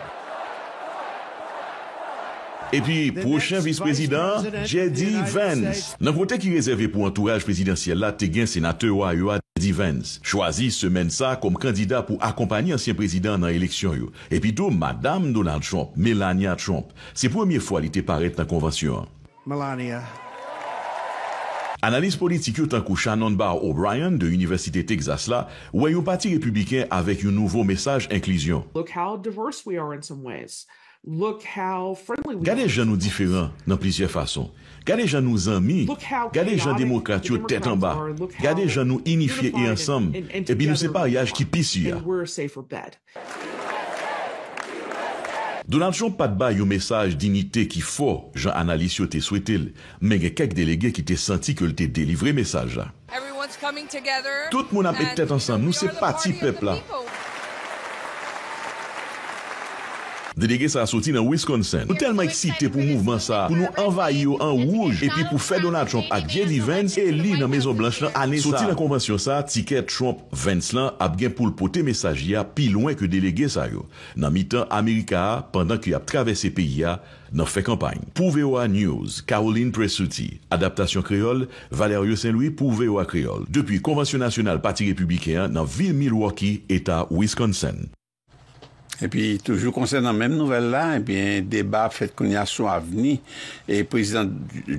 Et puis, prochain vice-président, J.D. Vance. Dans le côté qui est réservé pour entourage présidentiel, là, t'es gain sénateur Iowa J.D. Vance. Choisi semaine ça comme candidat pour accompagner ancien président dans l'élection. Et puis, tout, Madame Donald Trump, Melania Trump. C'est la première fois qu'elle était parée dans la convention. Melania. Analyse politique autant que Shannon Barr O'Brien de l'Université Texas là, où est un parti républicain avec un nouveau message inclusion. Look how diverse we are in some ways. Regardez les gens nous différents dans plusieurs façons. Regardez les gens nous amis. Regardez les gens démocrates tête en bas. Regardez les gens nous unifiés et ensemble. Et puis nous séparage qui pisse. Donald Trump pas de bail un message dignité qui fort, Jean Analyse te souhaité, mais il y a quelques délégués qui t'ont senti que t'es délivré message là. Tout le monde a tête ensemble. Nous c'est parti peuple là. Délégué ça a sorti dans Wisconsin. Nous tellement excités pour mouvement ça, pour nous envahir en rouge et puis pour faire Donald Trump à J.D. Vance et lui dans Maison Blanche là année sorti dans convention ça, ticket Trump Vance là a bien pour le porter message ya plus loin que délégué ça yo. Dans mi-temps America pendant qu'il a traversé pays a dans fait campagne. Pour VOA News, Caroline Presutti, adaptation créole, Valerio Saint-Louis pour VOA Créole. Depuis Convention nationale Parti républicain dans ville Milwaukee, État Wisconsin. Et puis, toujours concernant même nouvelle là, eh bien, débat fait qu'on y a son avenir. Et président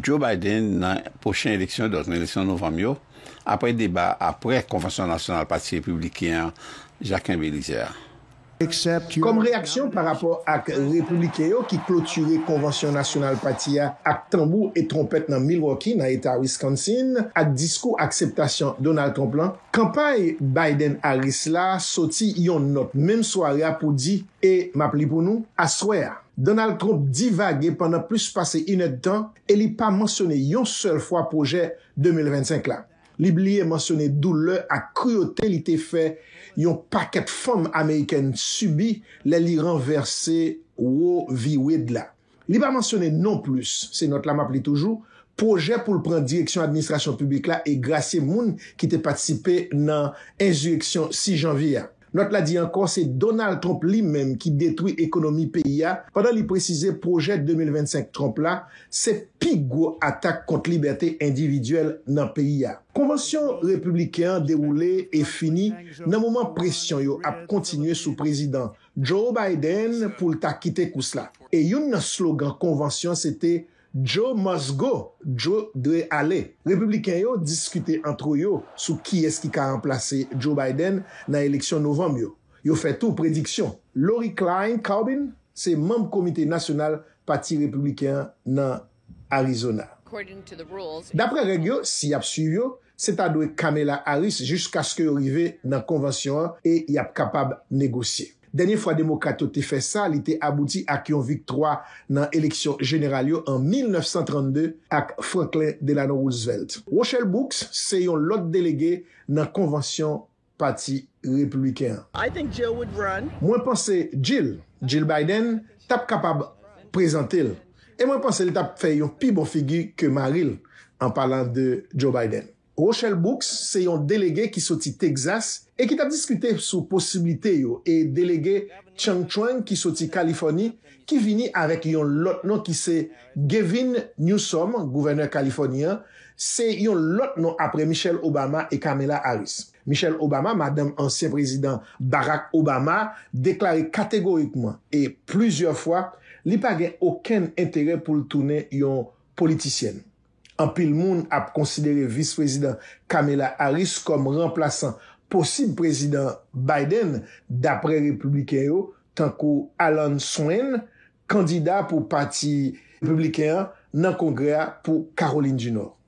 Joe Biden, dans la prochaine élection, donc l'élection novembre, après débat, après Convention nationale Parti républicain, Jacqueline Bélizère. Comme réaction par rapport à républicain qui clôturait Convention nationale Parti avec tambour et trompette dans Milwaukee, dans l'État Wisconsin, à discours acceptation Donald Trump là, campagne Biden-Harris là sorti yon note même soirée pour dire et m'appelez pour nous à soir. Donald Trump divagué pendant plus passé une heure de temps et il n'a pas mentionné une seule fois projet 2025 là. L'oublié mentionné douleur à cruauté il était fait un paquet de femmes américaines subi les renversées ou vie là. Il n'a pas mentionné non plus, c'est notre la m'a appelé toujours, projet pour le prendre direction administration publique là et grâce à moun qui te participé dans insurrection 6 janvier. Notre l'a dit encore, c'est Donald Trump lui-même qui détruit l'économie pays. Pendant qu'il précisait projet 2025 Trump là, c'est pigo attaque contre liberté individuelle dans le pays. Convention républicaine déroulée et finie, dans moment pression yo a continué sous président Joe Biden pour ta quitter Kousla. Et un slogan convention c'était Joe must go, Joe doit aller. Républicains yo discuté entre eux sur qui est-ce qui a remplacé Joe Biden dans l'élection novembre yo. Yo fait tout prédiction. Lori Klein Corbin, c'est membre comité national parti républicain dans Arizona. D'après règle, si y a suivi, c'est à doué Kamala Harris jusqu'à ce que arrive dans convention et y a capable négocier. Dernière fois démocrate ont fait ça, il était abouti à une victoire dans l'élection générale en 1932 avec Franklin Delano Roosevelt. Rochelle Brooks, c'est un l'autre délégué dans la convention parti républicain. Moi pense Jill Biden tape capable présenter et moi pense elle tape fait une plus bonne figure que Maril en parlant de Joe Biden. Rochelle Brooks, c'est un délégué qui sorti Texas et qui a discuté sur possibilité yo et délégué Chang Chuang qui sorti Californie qui vini avec un autre nom qui c'est Gavin Newsom, gouverneur californien, c'est un autre nom après Michelle Obama et Kamala Harris. Michelle Obama, madame ancien président Barack Obama, déclaré catégoriquement et plusieurs fois, il n'a pas aucun intérêt pour le tourner une politicienne. En pile moun a considéré vice-président Kamala Harris comme remplaçant possible président Biden d'après républicain tant que Alan Swain candidat pour parti républicain dans congrès pour Caroline du Nord.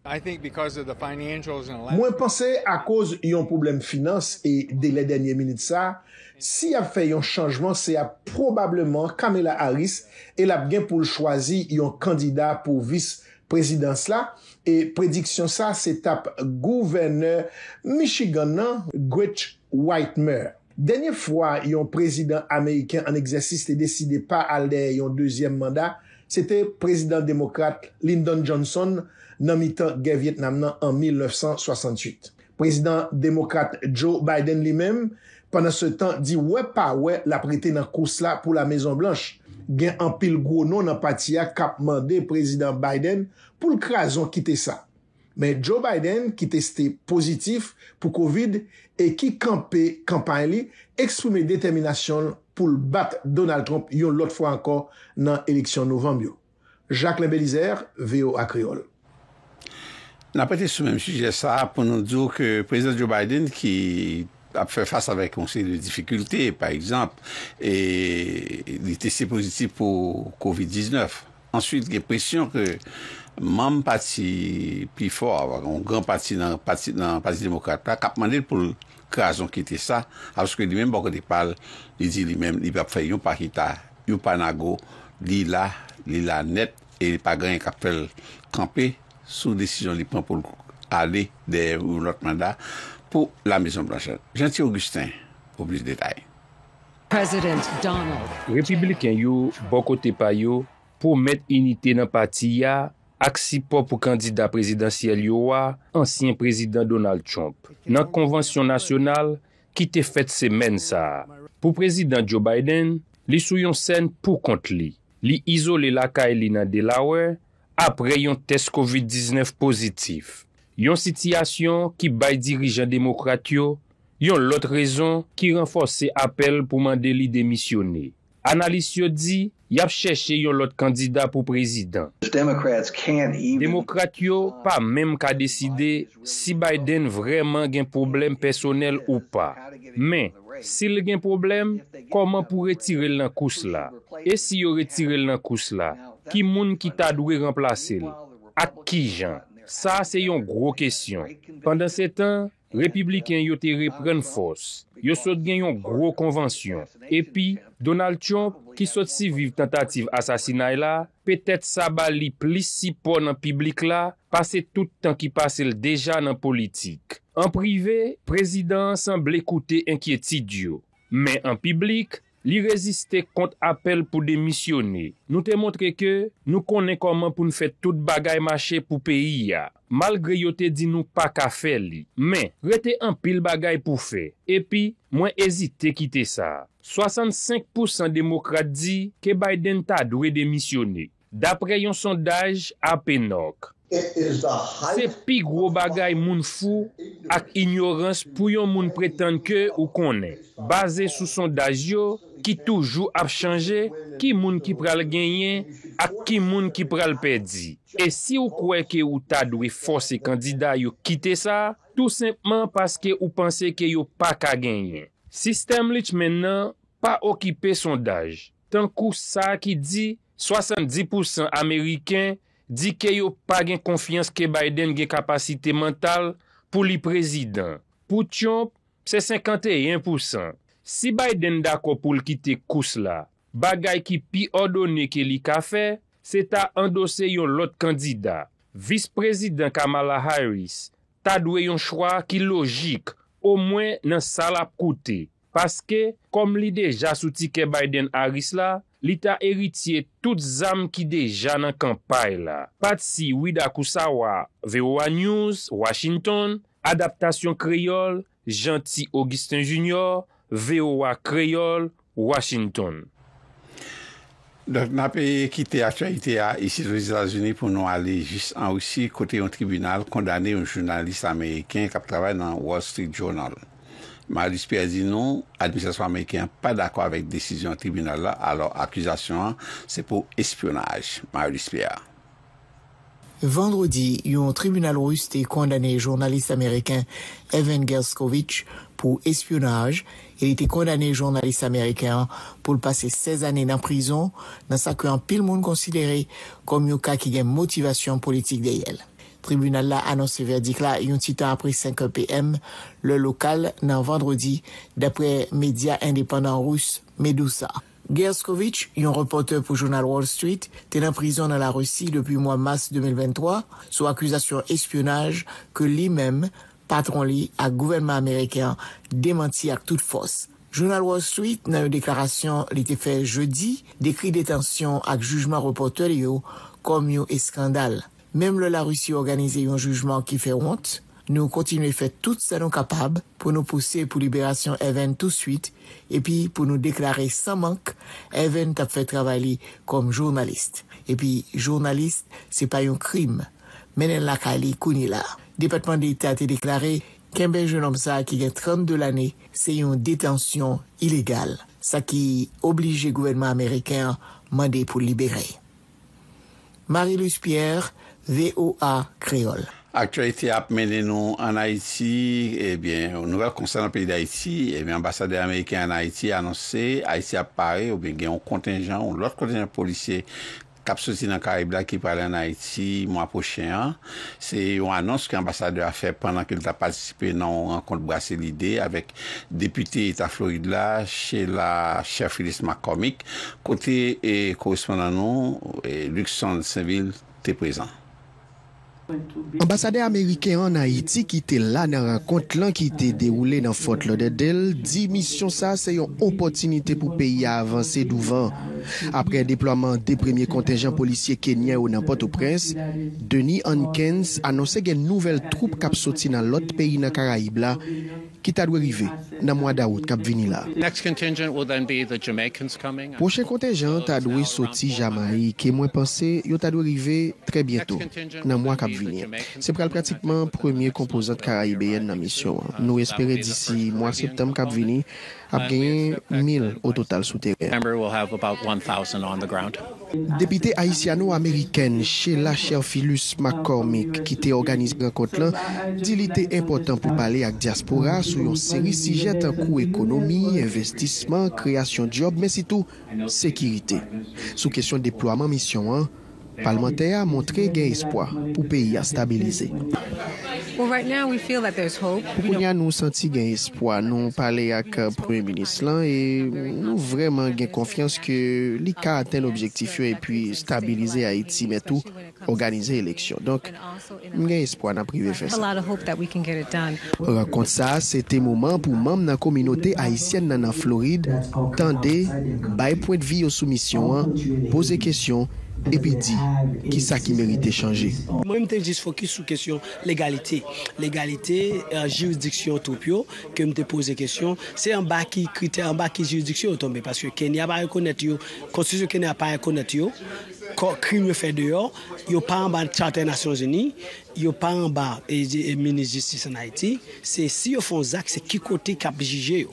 Moi penser à cause yon problème finance et délai dernière minute ça, si a fait un changement, c'est probablement Kamala Harris et la bien pour choisir yon candidat pour vice présidence là et prédiction ça c'est tape gouverneur Michigan Gretchen Whitmer. Dernière fois yon président américain en exercice et décidé pas aller yon deuxième mandat, c'était président démocrate Lyndon Johnson dans mi-temps guerre Vietnam en 1968. Président démocrate Joe Biden lui-même pendant ce temps dit ouais pas ouais la prêté dans course là pour la Maison Blanche. Gen en pile gros non dans parti a cap mandé président Biden pour le crason quitter ça. Mais Joe Biden qui testé positif pour Covid et qui campait campagne li exprimer détermination pour le battre Donald Trump une l'autre fois encore dans élection novembre. Jacqueline Belizer, VO à Creole. N'a pas été sur le même sujet ça pour nous dire que président Joe Biden qui a fait face avec un série de difficultés, par exemple, et il est testé positif pour Covid-19. Ensuite, il y a pression que même parti plus fort, un grand parti dans le Parti démocrate, qui a demandé pour le crason qui était ça, parce que lui-même, quand il parle, il dit lui-même, il va faire un paquita, un panago, l'île là net, et il pas grand cap fait camper sous décision qu'il prend pour aller derrière notre mandat. Pour la Maison-Blanche. Gentil Augustin, pour plus de détails. Président Donald. Républicain yo, bon côté pa yo, pour mettre unité dans parti ya, aksipo pour candidat présidentiel yo a, ancien président Donald Trump. Dans convention nationale qui te fait semaine ça. Pour président Joe Biden, li sou yon scène pour contre li. Li isolé la kay li nan Delaware après yon test Covid-19 positif. Yon situation qui baille dirigeant démocrate yo, yon l'autre raison qui renforce appel pour mandé li démissionner. Analyste yo dit, y a cherché yon l'autre candidat pour président. Démocrate yo pas même qu'à décider si Biden vraiment gen problème personnel ou pas. Mais s'il gen problème, comment pour retirer l'an kous la? Et si yo retire l'an kous la, qui moun ki ta doué remplacer li? A qui jan? Ça, c'est une grosse question. Pendant ce temps, les républicains ont repris force. Ils ont gagné une grosse convention. Et puis, Donald Trump, qui a suivi la tentative d'assassinat, peut-être ça va li plus si pour dans le public, passer tout le temps qui passe déjà dans la politique. En privé, le président semble écouter inquiétude. Mais en public, Li résister contre appel pour démissionner. Nous te montré que nous connaissons comment pour nous faire toute bagaille marché pour pays ya. Malgré yo te dit nous pas qu'à faire li, mais rete en pile bagaille pour faire. Et puis moins hésiter quitter ça. 65% démocrates dit que Biden ta doit démissionner. D'après un sondage à Penok. C'est pi gros bagay moun fou ak ignorance pou yon moun prétendre que ou konnen. Basé sous sondage yo, qui toujours a changé, qui moun ki pral gagner, ak qui moun ki pral perdi. Et si ou croit que ou ta doit forcer candidat yo quitter ça, tout simplement parce que ou pensez que yo pas ka gagner. Système lit maintenant pas occupé sondage. Tant kou ça qui dit 70% américains dit que yo pa gen confiance que Biden gen capacité mentale pour li président. Pour Trump, c'est 51%. Si Biden d'accord pour quitter course là, bagay ki pi ordonné que li ka fait, c'est ta endosser yon l'autre candidat. Vice-président Kamala Harris, ta dwe yon choix qui logique, au moins nan sa la koute. Parce que, comme li déjà souti que Biden Harris là, l'État héritier toutes âmes qui déjà dans campagne là. Patsy Wida Kusawa, VOA News, Washington, Adaptation Créole, Gentil Augustin Junior, VOA Créole, Washington. Donc, nous avons quitté l'actualité ici aux États-Unis pour nous aller juste en Russie, côté un tribunal condamné un journaliste américain qui travaille dans Wall Street Journal. Marius Pierre dit non, l'administration américaine n'est pas d'accord avec la décision du tribunal, alors l'accusation, c'est pour espionnage. Marius Pierre. Vendredi, un tribunal russe a condamné le journaliste américain Evan Gerskovich pour espionnage. Il était condamné journaliste américain pour passer 16 années dans prison, dans ce qu'un pile monde considéré comme un cas qui a une motivation politique d'elle. Tribunal a annoncé verdict là un petit temps après 5 p.m. le local nan vendredi d'après médias indépendants russes Medusa. Gerskovich, un reporter pour journal Wall Street, était en prison dans la Russie depuis mois mars 2023 sous accusation espionnage que lui-même patron li à gouvernement américain démenti avec toute force. Journal Wall Street, dans une déclaration, il était fait jeudi, décrit détention avec jugement reporter yo comme un scandale. Même la Russie a organisé un jugement qui fait honte, nous continuons à faire tout ce que nous sommes capables pour nous pousser pour libération Evan tout de suite et puis pour nous déclarer sans manque, Evan a fait travailler comme journaliste. Et puis, journaliste, ce n'est pas un crime. Mais elle l'a calé, Kounila. Le département d'État a déclaré qu'un bel jeune homme ça qui a 32 années, c'est une détention illégale. Ça qui oblige le gouvernement américain à demander pour libérer. Marie-Luce Pierre, VOA Créole. Actualité à mener nous en Haïti, eh bien, une nouvelle concernant le pays d'Haïti, eh bien, l'ambassadeur américain en Haïti a annoncé, Haïti apparaît, ou bien, il y a un contingent, ou l'autre contingent policier, cap sorti dans le Caraïbe qui parle en Haïti mois prochain. C'est une annonce que l'ambassadeur a fait pendant qu'il a participé dans une rencontre Brasser l'idée avec député État Floride là, chez la chef Phyllis McCormick, côté et correspondant nous, Luxon de Saint-Ville, t'es présent. Ambassadeur américain en Haïti qui était là dans la rencontre là, qui était déroulée dans Fort Lauderdale, dit mission ça c'est une opportunité pour le pays à avancer devant. Après le déploiement des premiers contingents policiers kenyans au Port-au-Prince, Denis Hankins annonçait une nouvelle troupe qui sorti dans l'autre pays dans les Caraïbes là, qui t'a arrivé dans le mois d'août qui vient là. Le prochain contingent t'a dû sortir Jamaïque et moi pensé yo t'a dû arriver très bientôt dans le mois qui c'est pratiquement la première composante caribéenne dans la mission. Nous espérons d'ici mois septembre qu'à venir, à gagner 1000 au total souterrain. Députée haïtiano-américaine Sheila Cherfilus McCormick, qui était organisée en Côte-Lan, dit qu'il était important pour parler avec diaspora sur une série de sujets en coût économie, investissement, création de jobs, mais surtout sécurité. Sous question de déploiement mission, parlementaires montré gain espoir pour pays à stabiliser. Well, right now we feel that there's hope. Pour nous senti gain espoir, nous parler avec premier ministre là et nous vraiment gain confiance que li ka atteint l'objectif et puis stabiliser Haïti mais tout organiser élection. Donc gain espoir n'a privé faire ça. Rencontre ça, c'était moment pour membres de la communauté haïtienne dans la Floride tendez bay point de vie aux soumissions, poser question. Et puis dit, qui ça qui mérite changer? Moi-même, je suis focus sur la question de l'égalité. L'égalité, la juridiction, que je me pose la question, c'est un bas qui critère, un bas qui juridiction tombé. Parce que Kenya n'a pas reconnaître, la constitution Kenya n'a pas reconnaître, le crime fait dehors, il n'y a pas en bas de Charte des Nations Unies, il n'y a pas en bas de ministre de Justice en Haïti. C'est si ils font ça, c'est qui côté qui a jugé.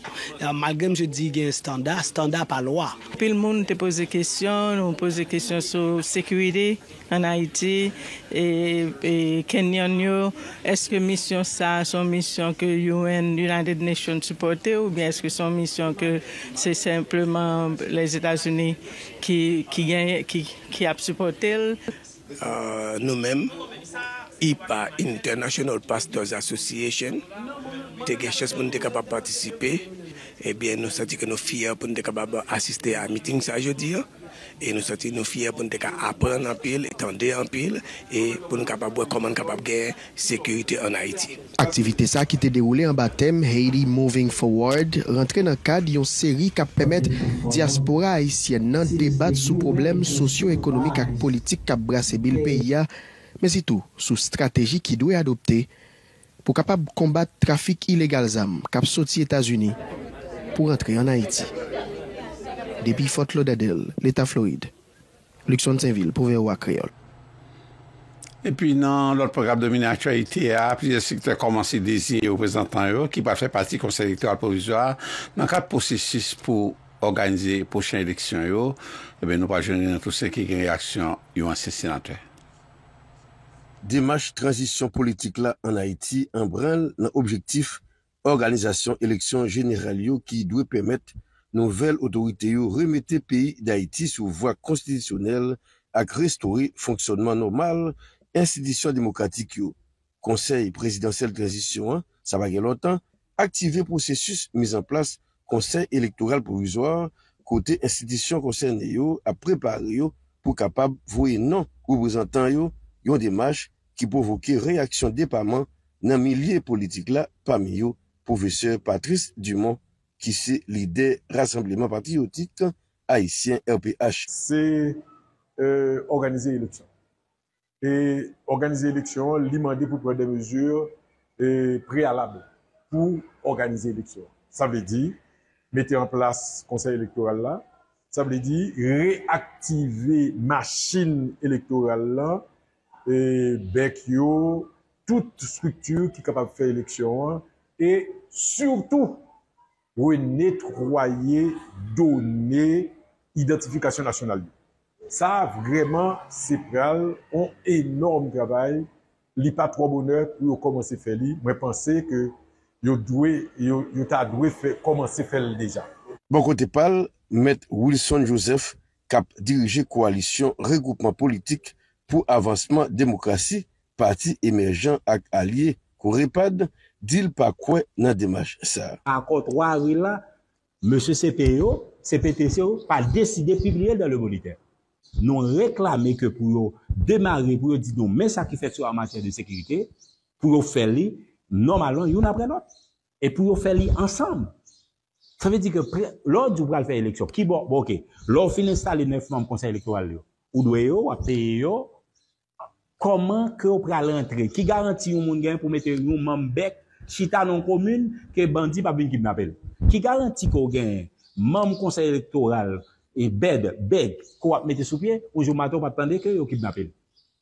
Malgré je dis qu'il y a un standard, standard par loi. Puis le monde te pose des questions, on pose des questions sur sécurité en Haïti et Kenyan, est-ce que mission ça, son mission que UN, United Nations supporte ou bien est-ce que son mission que c'est simplement les États-Unis qui a supporté? Nous-mêmes, IPA, International Pastors Association, nous sommes capables de participer. Eh bien, nous sommes fiers pour nous assister à un meeting ça jeudi. Et nous sommes fiers pour nous apprendre en pile, étendre en pile, et pour nous capables comment nous capables de gagner sécurité en Haïti. Activité ça qui était déroulée en baptême Haiti Moving Forward rentrée dans le cadre d'une série qui permet diaspora haïtienne de débattre sur problèmes socio-économiques et politiques qui brassent le pays, mais surtout sur stratégie qui doit adopter pour capable combattre le trafic illégal d'armes qui sort des États-Unis pour entrer en Haïti. Depuis Fort Lauderdale, l'État Floride. Luxon Saint-Ville, pour VOA Créole. Et puis, dans l'autre programme de mini-actualité, plusieurs secteurs commencent à désigner représentants qui peuvent faire partie du Conseil électoral provisoire dans le cadre processus pour organiser les prochaines élections. Et bien, nous pas jouer dans tout ce qui est une réaction de l'ancien sénateur. Démarche transition politique là en Haïti, en branle, dans l'objectif organisation élections générales qui doit permettre nouvelle autorité remettre pays d'Haïti sous voie constitutionnelle à restaurer fonctionnement normal institution démocratique yo. Conseil présidentiel transition ça va longtemps activer processus mise en place conseil électoral provisoire côté institution concernée yo à préparer yo pour capable voyer non représentant yo une démarche qui provoquer réaction département dans milieu politique là parmi yo professeur Patrice Dumont qui c'est l'idée rassemblement patriotique haïtien RPH. C'est organiser l'élection. Et organiser l'élection, demander pour prendre des mesures préalables pour organiser l'élection. Ça veut dire mettre en place le conseil électoral là. Ça veut dire réactiver machine électorale là, et Bekio, toute structure qui est capable de faire l'élection et surtout pour nettoyer données identification nationale. Ça, vraiment, c'est pral, un énorme travail. Il n'est pas trop bonheur pour commencer à faire. Je pense que vous devez commencer à faire déjà. Bon côté parle, M. Wilson Joseph, qui a dirigé coalition regroupement politique pour avancement démocratie, parti émergent et allié, Corépad, dit pas quoi dans la démarche ça. Encore 3 avril là, M. CPTCO n'a pas décidé de publier dans le moniteur. Nous réclamons que pour démarrer, pour dire non, mais ça qui fait sur en matière de sécurité, pour faire normalement, une après l'autre. Et pour faire ensemble. Ça veut dire que lors du bras de faire élection, qui bon, ok, lors fin installer 9 membres du conseil électoral, ou doit payer, comment que vous allez entrer? Qui garantit aux gens pour mettre un membre bec, chita non commune, que bandit pas bien kidnappé? Qui garantit qu'on gagne membre conseil électoral et bed, qu'on va mettre sous pied, ou je m'attends pas attendre que vous kidnappé?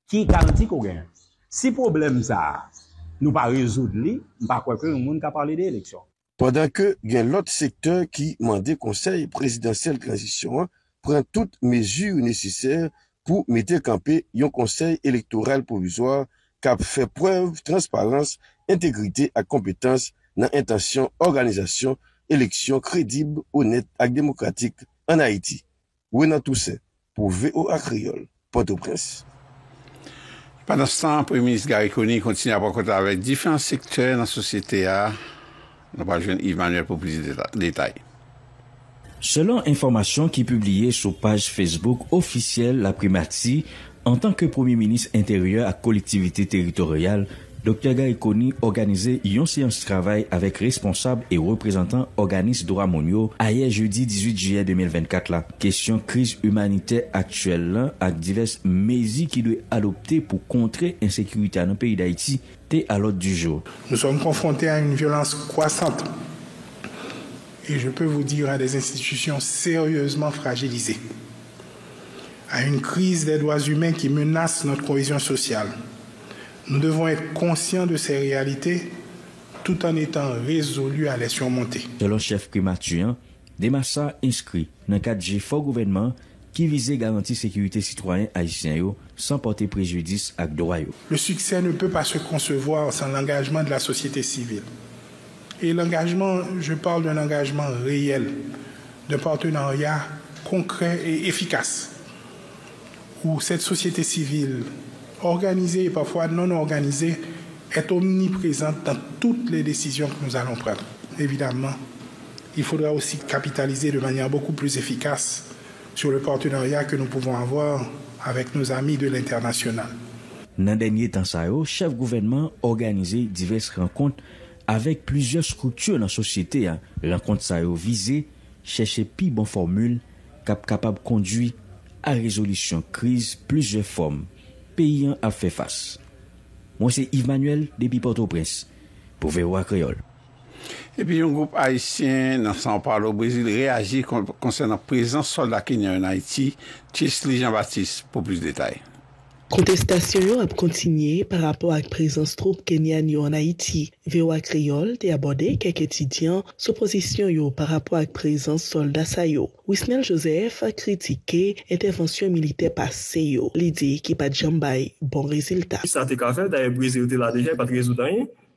Qui garantit qu'on gagne? Si problème ça, nous pas résoudre li, pas quoi que le monde qui parler d'élection. Pendant que il y a l'autre secteur qui demande conseil présidentiel transition prend toutes mesures nécessaires pour mettre campé un conseil électoral provisoire qui a fait preuve de transparence, intégrité et compétence dans l'intention, organisation, élection crédible, honnête et démocratique en Haïti. Renan Toussaint, pour VOA Créole, Port-au-Prince. Pendant ce temps, le Premier ministre Gary continue à rencontrer avec différents secteurs dans la société. Nous allons joindre Yves Manuel pour plus de détails. Selon information qui est publiée sur page Facebook officielle la Primati, en tant que Premier ministre intérieur à collectivité territoriale, Dr Gary organisait une séance de travail avec responsables et représentants organismes droits mondiaux hier jeudi 18 juillet 2024 là. Question crise humanitaire actuelle là, avec diverses mesures qui doivent adopter pour contrer l'insécurité dans le pays d'Haïti est à l'ordre du jour. Nous sommes confrontés à une violence croissante et je peux vous dire à des institutions sérieusement fragilisées, à une crise des droits humains qui menace notre cohésion sociale. Nous devons être conscients de ces réalités tout en étant résolus à les surmonter. Selon le chef primatuan, des massacres inscrits dans le cadre du fort gouvernement qui visait garantir la sécurité citoyenne haïtienne sans porter préjudice à droit. Le succès ne peut pas se concevoir sans l'engagement de la société civile. Et l'engagement, je parle d'un engagement réel, d'un partenariat concret et efficace, où cette société civile organisée et parfois non organisée, est omniprésente dans toutes les décisions que nous allons prendre. Évidemment, il faudra aussi capitaliser de manière beaucoup plus efficace sur le partenariat que nous pouvons avoir avec nos amis de l'international. Dans le dernier temps, le chef gouvernement a organisé diverses rencontres avec plusieurs structures dans la société. Rencontres visées, chercher plus bonne formule capable de conduire à résolution de crise plusieurs formes. Pays a fait face. Moi, c'est Yves Manuel, depuis Port-au-Prince, pour VOA Créole. Et puis, un groupe haïtien dans São Paulo, au Brésil, réagit concernant la présence de soldats kenyans en Haïti. Chisli Jean-Baptiste, pour plus de détails. Contestation a continué par rapport à la présence troupes kenyanes en Haïti. VOA Créole a abordé quelques étudiants sous position par rapport à la présence soldats sayo. Wisnel Joseph a critiqué l'intervention militaire passée. Il dit qu'il n'y a pas de jambaye. Bon résultat. Ça a été fait, d'ailleurs, le Brésil était là déjà, pas de résultat.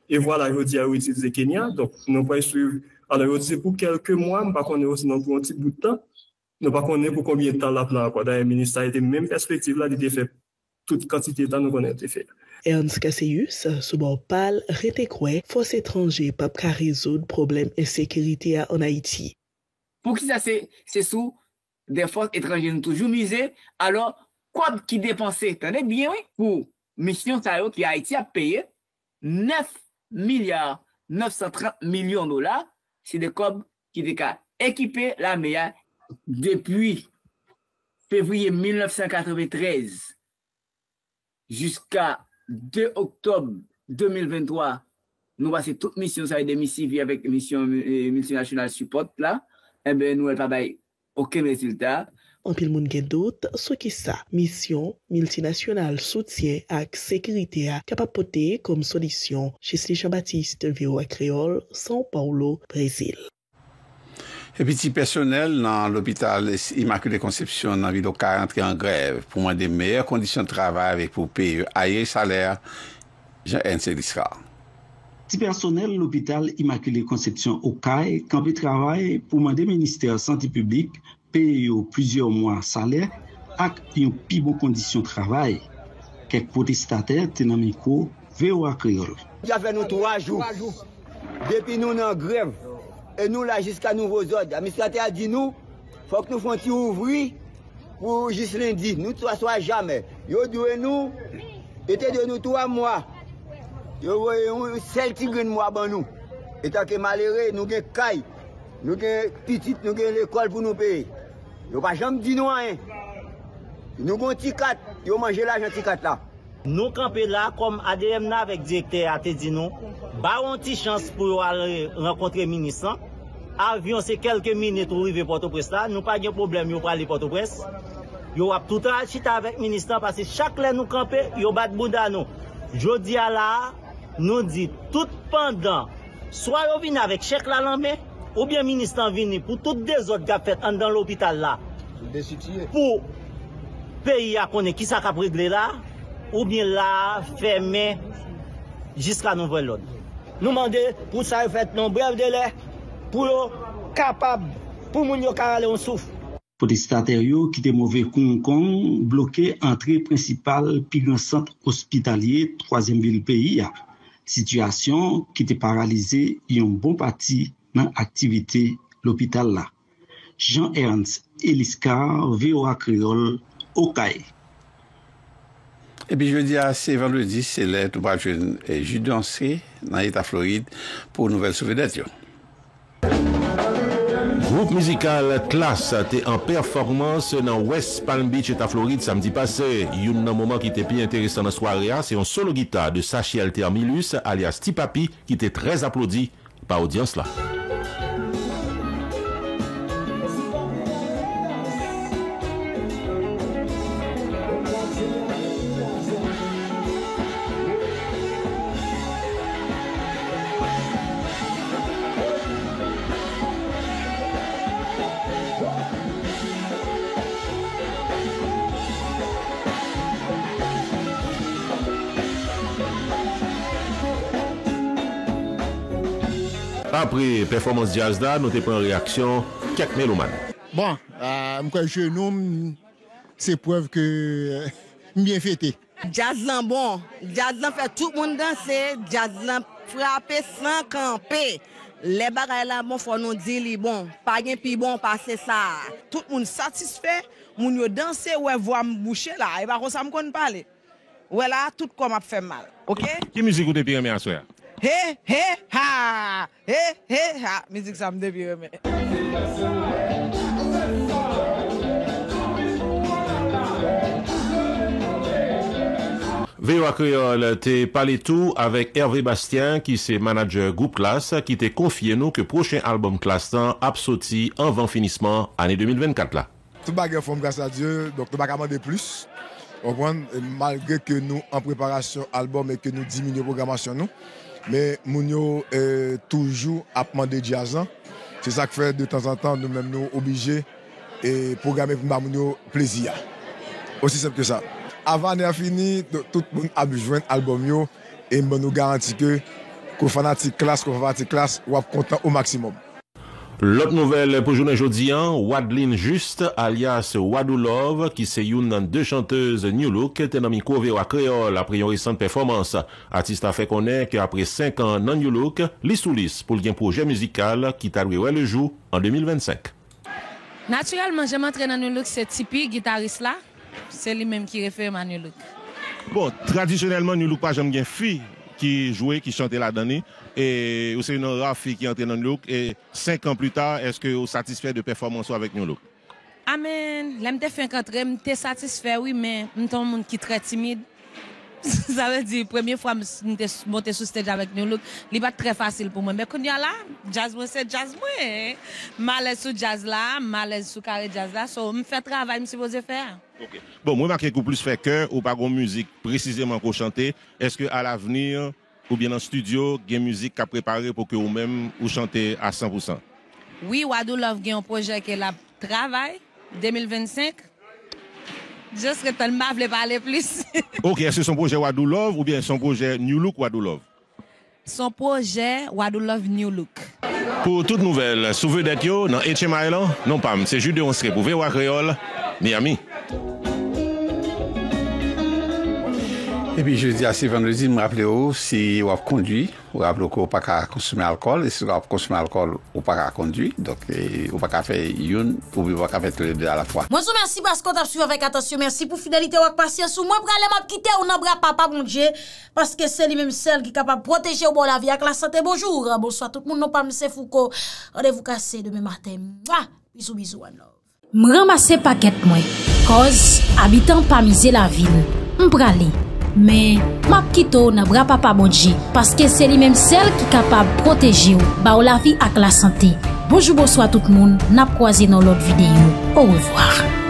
Et voilà, je dis à utiliser Kenya. Donc, nous pouvons suivre. Alors, je dis pour quelques mois, nous avons aussi pour un petit bout de temps. Nous ne pour combien de temps la plan. D'ailleurs, le ministre a été même perspective là, il était fait. Toute quantité d'années qu'on a été fait. Ernst Casséus, sous mon pal, rétécoué, force étrangère pas qu'à résoudre problème insécurité en Haïti. Pour qui ça, c'est sous des forces étrangères toujours misées, alors, quoi qui dépensait, tenez bien, oui, pour mission Sayo qui Haïti a payé 9,93 milliards $, c'est des cob qui étaient équipés l'armée depuis février 1993. Jusqu'à 2 octobre 2023, nous passons toute mission, ça a été missive avec mission multinationale support là, et bien nous n'avons pas aucun résultat. En pile moun gen doute, ce qui ça, mission multinationale soutien à sécurité à capapoter comme solution chez Jean-Baptiste VOA Créole, São Paulo, Brésil. Et petit personnel dans l'hôpital Immaculée Conception dans Ville Oka rentré en grève pour demander meilleures conditions de travail avec pour payer ailleurs salaire. Jean-Henri Liscard. Petit personnel l'hôpital Immaculée Conception Oka campé travail pour demander ministère santé publique payer plusieurs mois salaire avec une plus bonne condition de travail. Quelques protestataires tenamico VOA Creole. Ça fait nous 3 jours depuis nous en grève. Et nous, là, jusqu'à nouveaux ordres. L'administrateur a dit nous, il faut que nous fassions ouvrir pour juste lundi. Nous ne sommes jamais. Ils ont donné nous, était de nous 3 mois. Ils ont eu 7 mois avant nous. Et tant que malheureux, nous avons des cailles, nous avons des petites, nous avons l'école pour nous payer. Ils n'ont pas jamais dit nous rien. Nous avons un petit 4, ils ont mangé l'argent petit 4 là. Nous camper là comme ADM avec directeur a dit nous, bah on ti chance pour aller rencontrer ministre. Avion c'est quelques minutes pour arriver Port-au-Prince là, nous pas de problème, yo pour aller Port-au-Prince. Yo a tout à chita avec ministre parce que chaque là nous camper, yo bat bouda nous. Jodi à là, nous dit tout pendant soit yo vinn avec chèque là l'an mai ou bien ministre vinn pour toutes des autres gars fait dans l'hôpital là. Pour pays à connaît qui ça cap régler là. Ou bien là, fermé jusqu'à nouvel ordre. Nous demandons pour ça, faire un bref délai, pour être capable, pour nous aller en souffle. protestataires qui étaient mauvais Hong Kong bloqué entrée principale puis grand centre hospitalier troisième ville pays. Situation qui était paralysée et une bonne partie dans l'activité l'hôpital là. Jean-Ernst Eliska, VOA Creole, Okaï. Et puis jeudi, c'est vendredi, c'est le trois jeunes judancés dans l'État Floride pour nouvelle souveraineté. Groupe musical Class était en performance dans West Palm Beach, État Floride, samedi passé. Une moment qui était plus intéressant dans la soirée, c'est un solo guitare de Sachi Altermilus, alias Tipapi, qui était très applaudi par l'audience là. Après performance jazz là, nous te prenons réaction quelques mélomanes. Bon, mon jeune homme, c'est preuve que bien fêté. Jazz là bon, jazz là fait tout le monde danser, jazz là frapper sans camper. Les bagailles là bon faut nous dire les bon, pas rien plus bon passer ça. Tout le monde satisfait, moun yo danser ouais voir me boucher là, et pas comme ça me connait parler. Ouais là tout comme a fait mal. OK? Qui musique ou te bien à soir? Hé, hé, ha! Hé, hé, ha! Musique, ça me dévie, mais... VOA Creole, t'es parlé tout avec Hervé Bastien, qui c'est manager groupe Classe, qui t'a confié nous que prochain album Classe a sorti en vent finissement année 2024 là. Tout bagage forme grâce à Dieu, donc tout bagage de plus. Malgré que nous en préparation album et que nous diminuons la programmation nous. Mais nous toujours à demander jazz. C'est ça que fait de temps en temps, nous-mêmes nous obligés et programmer pour nous plaisir. Aussi simple que ça. Avant de finir, tout le monde a besoin d'album et nous garantit que les fanatiques Classe, sont contents au maximum. L'autre nouvelle pour journée aujourd'hui, Wadlin Juste, alias Wadou Love, qui c'est une deux chanteuses New Look, était dans micro VOA Creole après une récente performance. Artiste a fait connaître qu'après 5 ans dans New Look, l'issoulis pour le projet musical qui t'a loué le jour en 2025. Naturellement, j'aime entrer dans New Look, c'est Tipi, guitariste là. C'est lui-même qui réfère à New Look. Bon, traditionnellement, New Look pas j'aime bien fille qui jouait, qui chantait la dernière. Et c'est une rare fille qui est entrée dans New Look. Et 5 ans plus tard, est-ce que vous satisfait de performance avec New Look? Amen. Là, je suis rencontré, je suis satisfait, oui, mais je suis un monde qui est très timide. Ça veut dire, la première fois que je suis monté sur stage avec New Look, ce n'est pas très facile pour moi. Mais quand il y a là, jazz, c'est jazz. Malaise sur jazz là, malaise sur carré jazz là. Je fais le travail que je suis faire. Okay. Bon, moi, je suis plus fait que, ou pas de musique précisément qu'on chanter. Est-ce qu'à l'avenir, ou bien en studio, il y a une musique qui est préparée pour que vous-même vous chantez à 100%? Oui, Wadou Love a un projet qui est là, travail, 2025. Je serais tellement bleu pour aller plus. OK, est-ce que son projet Wadou Love ou bien son projet New Look Wadou Love? Son projet Wadou Love New Look. Pour toute nouvelle, souvez d'être dans HM Island, non pas, c'est Jude Onstre pour VOA Creole, Miami. Et puis jeudi à ce vendredi, je me rappelle si vous avez conduit, vous rappelez qu'on ne peut pas consommer l'alcool, et si vous avez consommé l'alcool, on ne peut pas conduire, donc on ne peut pas faire une ou on ne peut pas faire tous les deux à la fois. Moi, je vous remercie parce qu'on t'a suivi avec attention, merci pour fidélité ou patience. Moi, je vais quitter ou n'abra papa, mon Dieu, parce que c'est lui-même celle qui est capable de protéger au bon la vie avec la santé. Bonjour, bonsoir tout le monde, non pas M. Foucault. Rendez-vous cassé demain matin. Bisous, bisous, à nous. Je ramasse paquet, moi, cause habitant pas miser la ville. Je vais aller. Mais map kito n'a bra papa bonji parce que c'est lui même celle qui capable protéger ou ba ou la vie ak la santé. Bonjour bonsoir tout le monde, n'a croisé dans l'autre vidéo. Au revoir.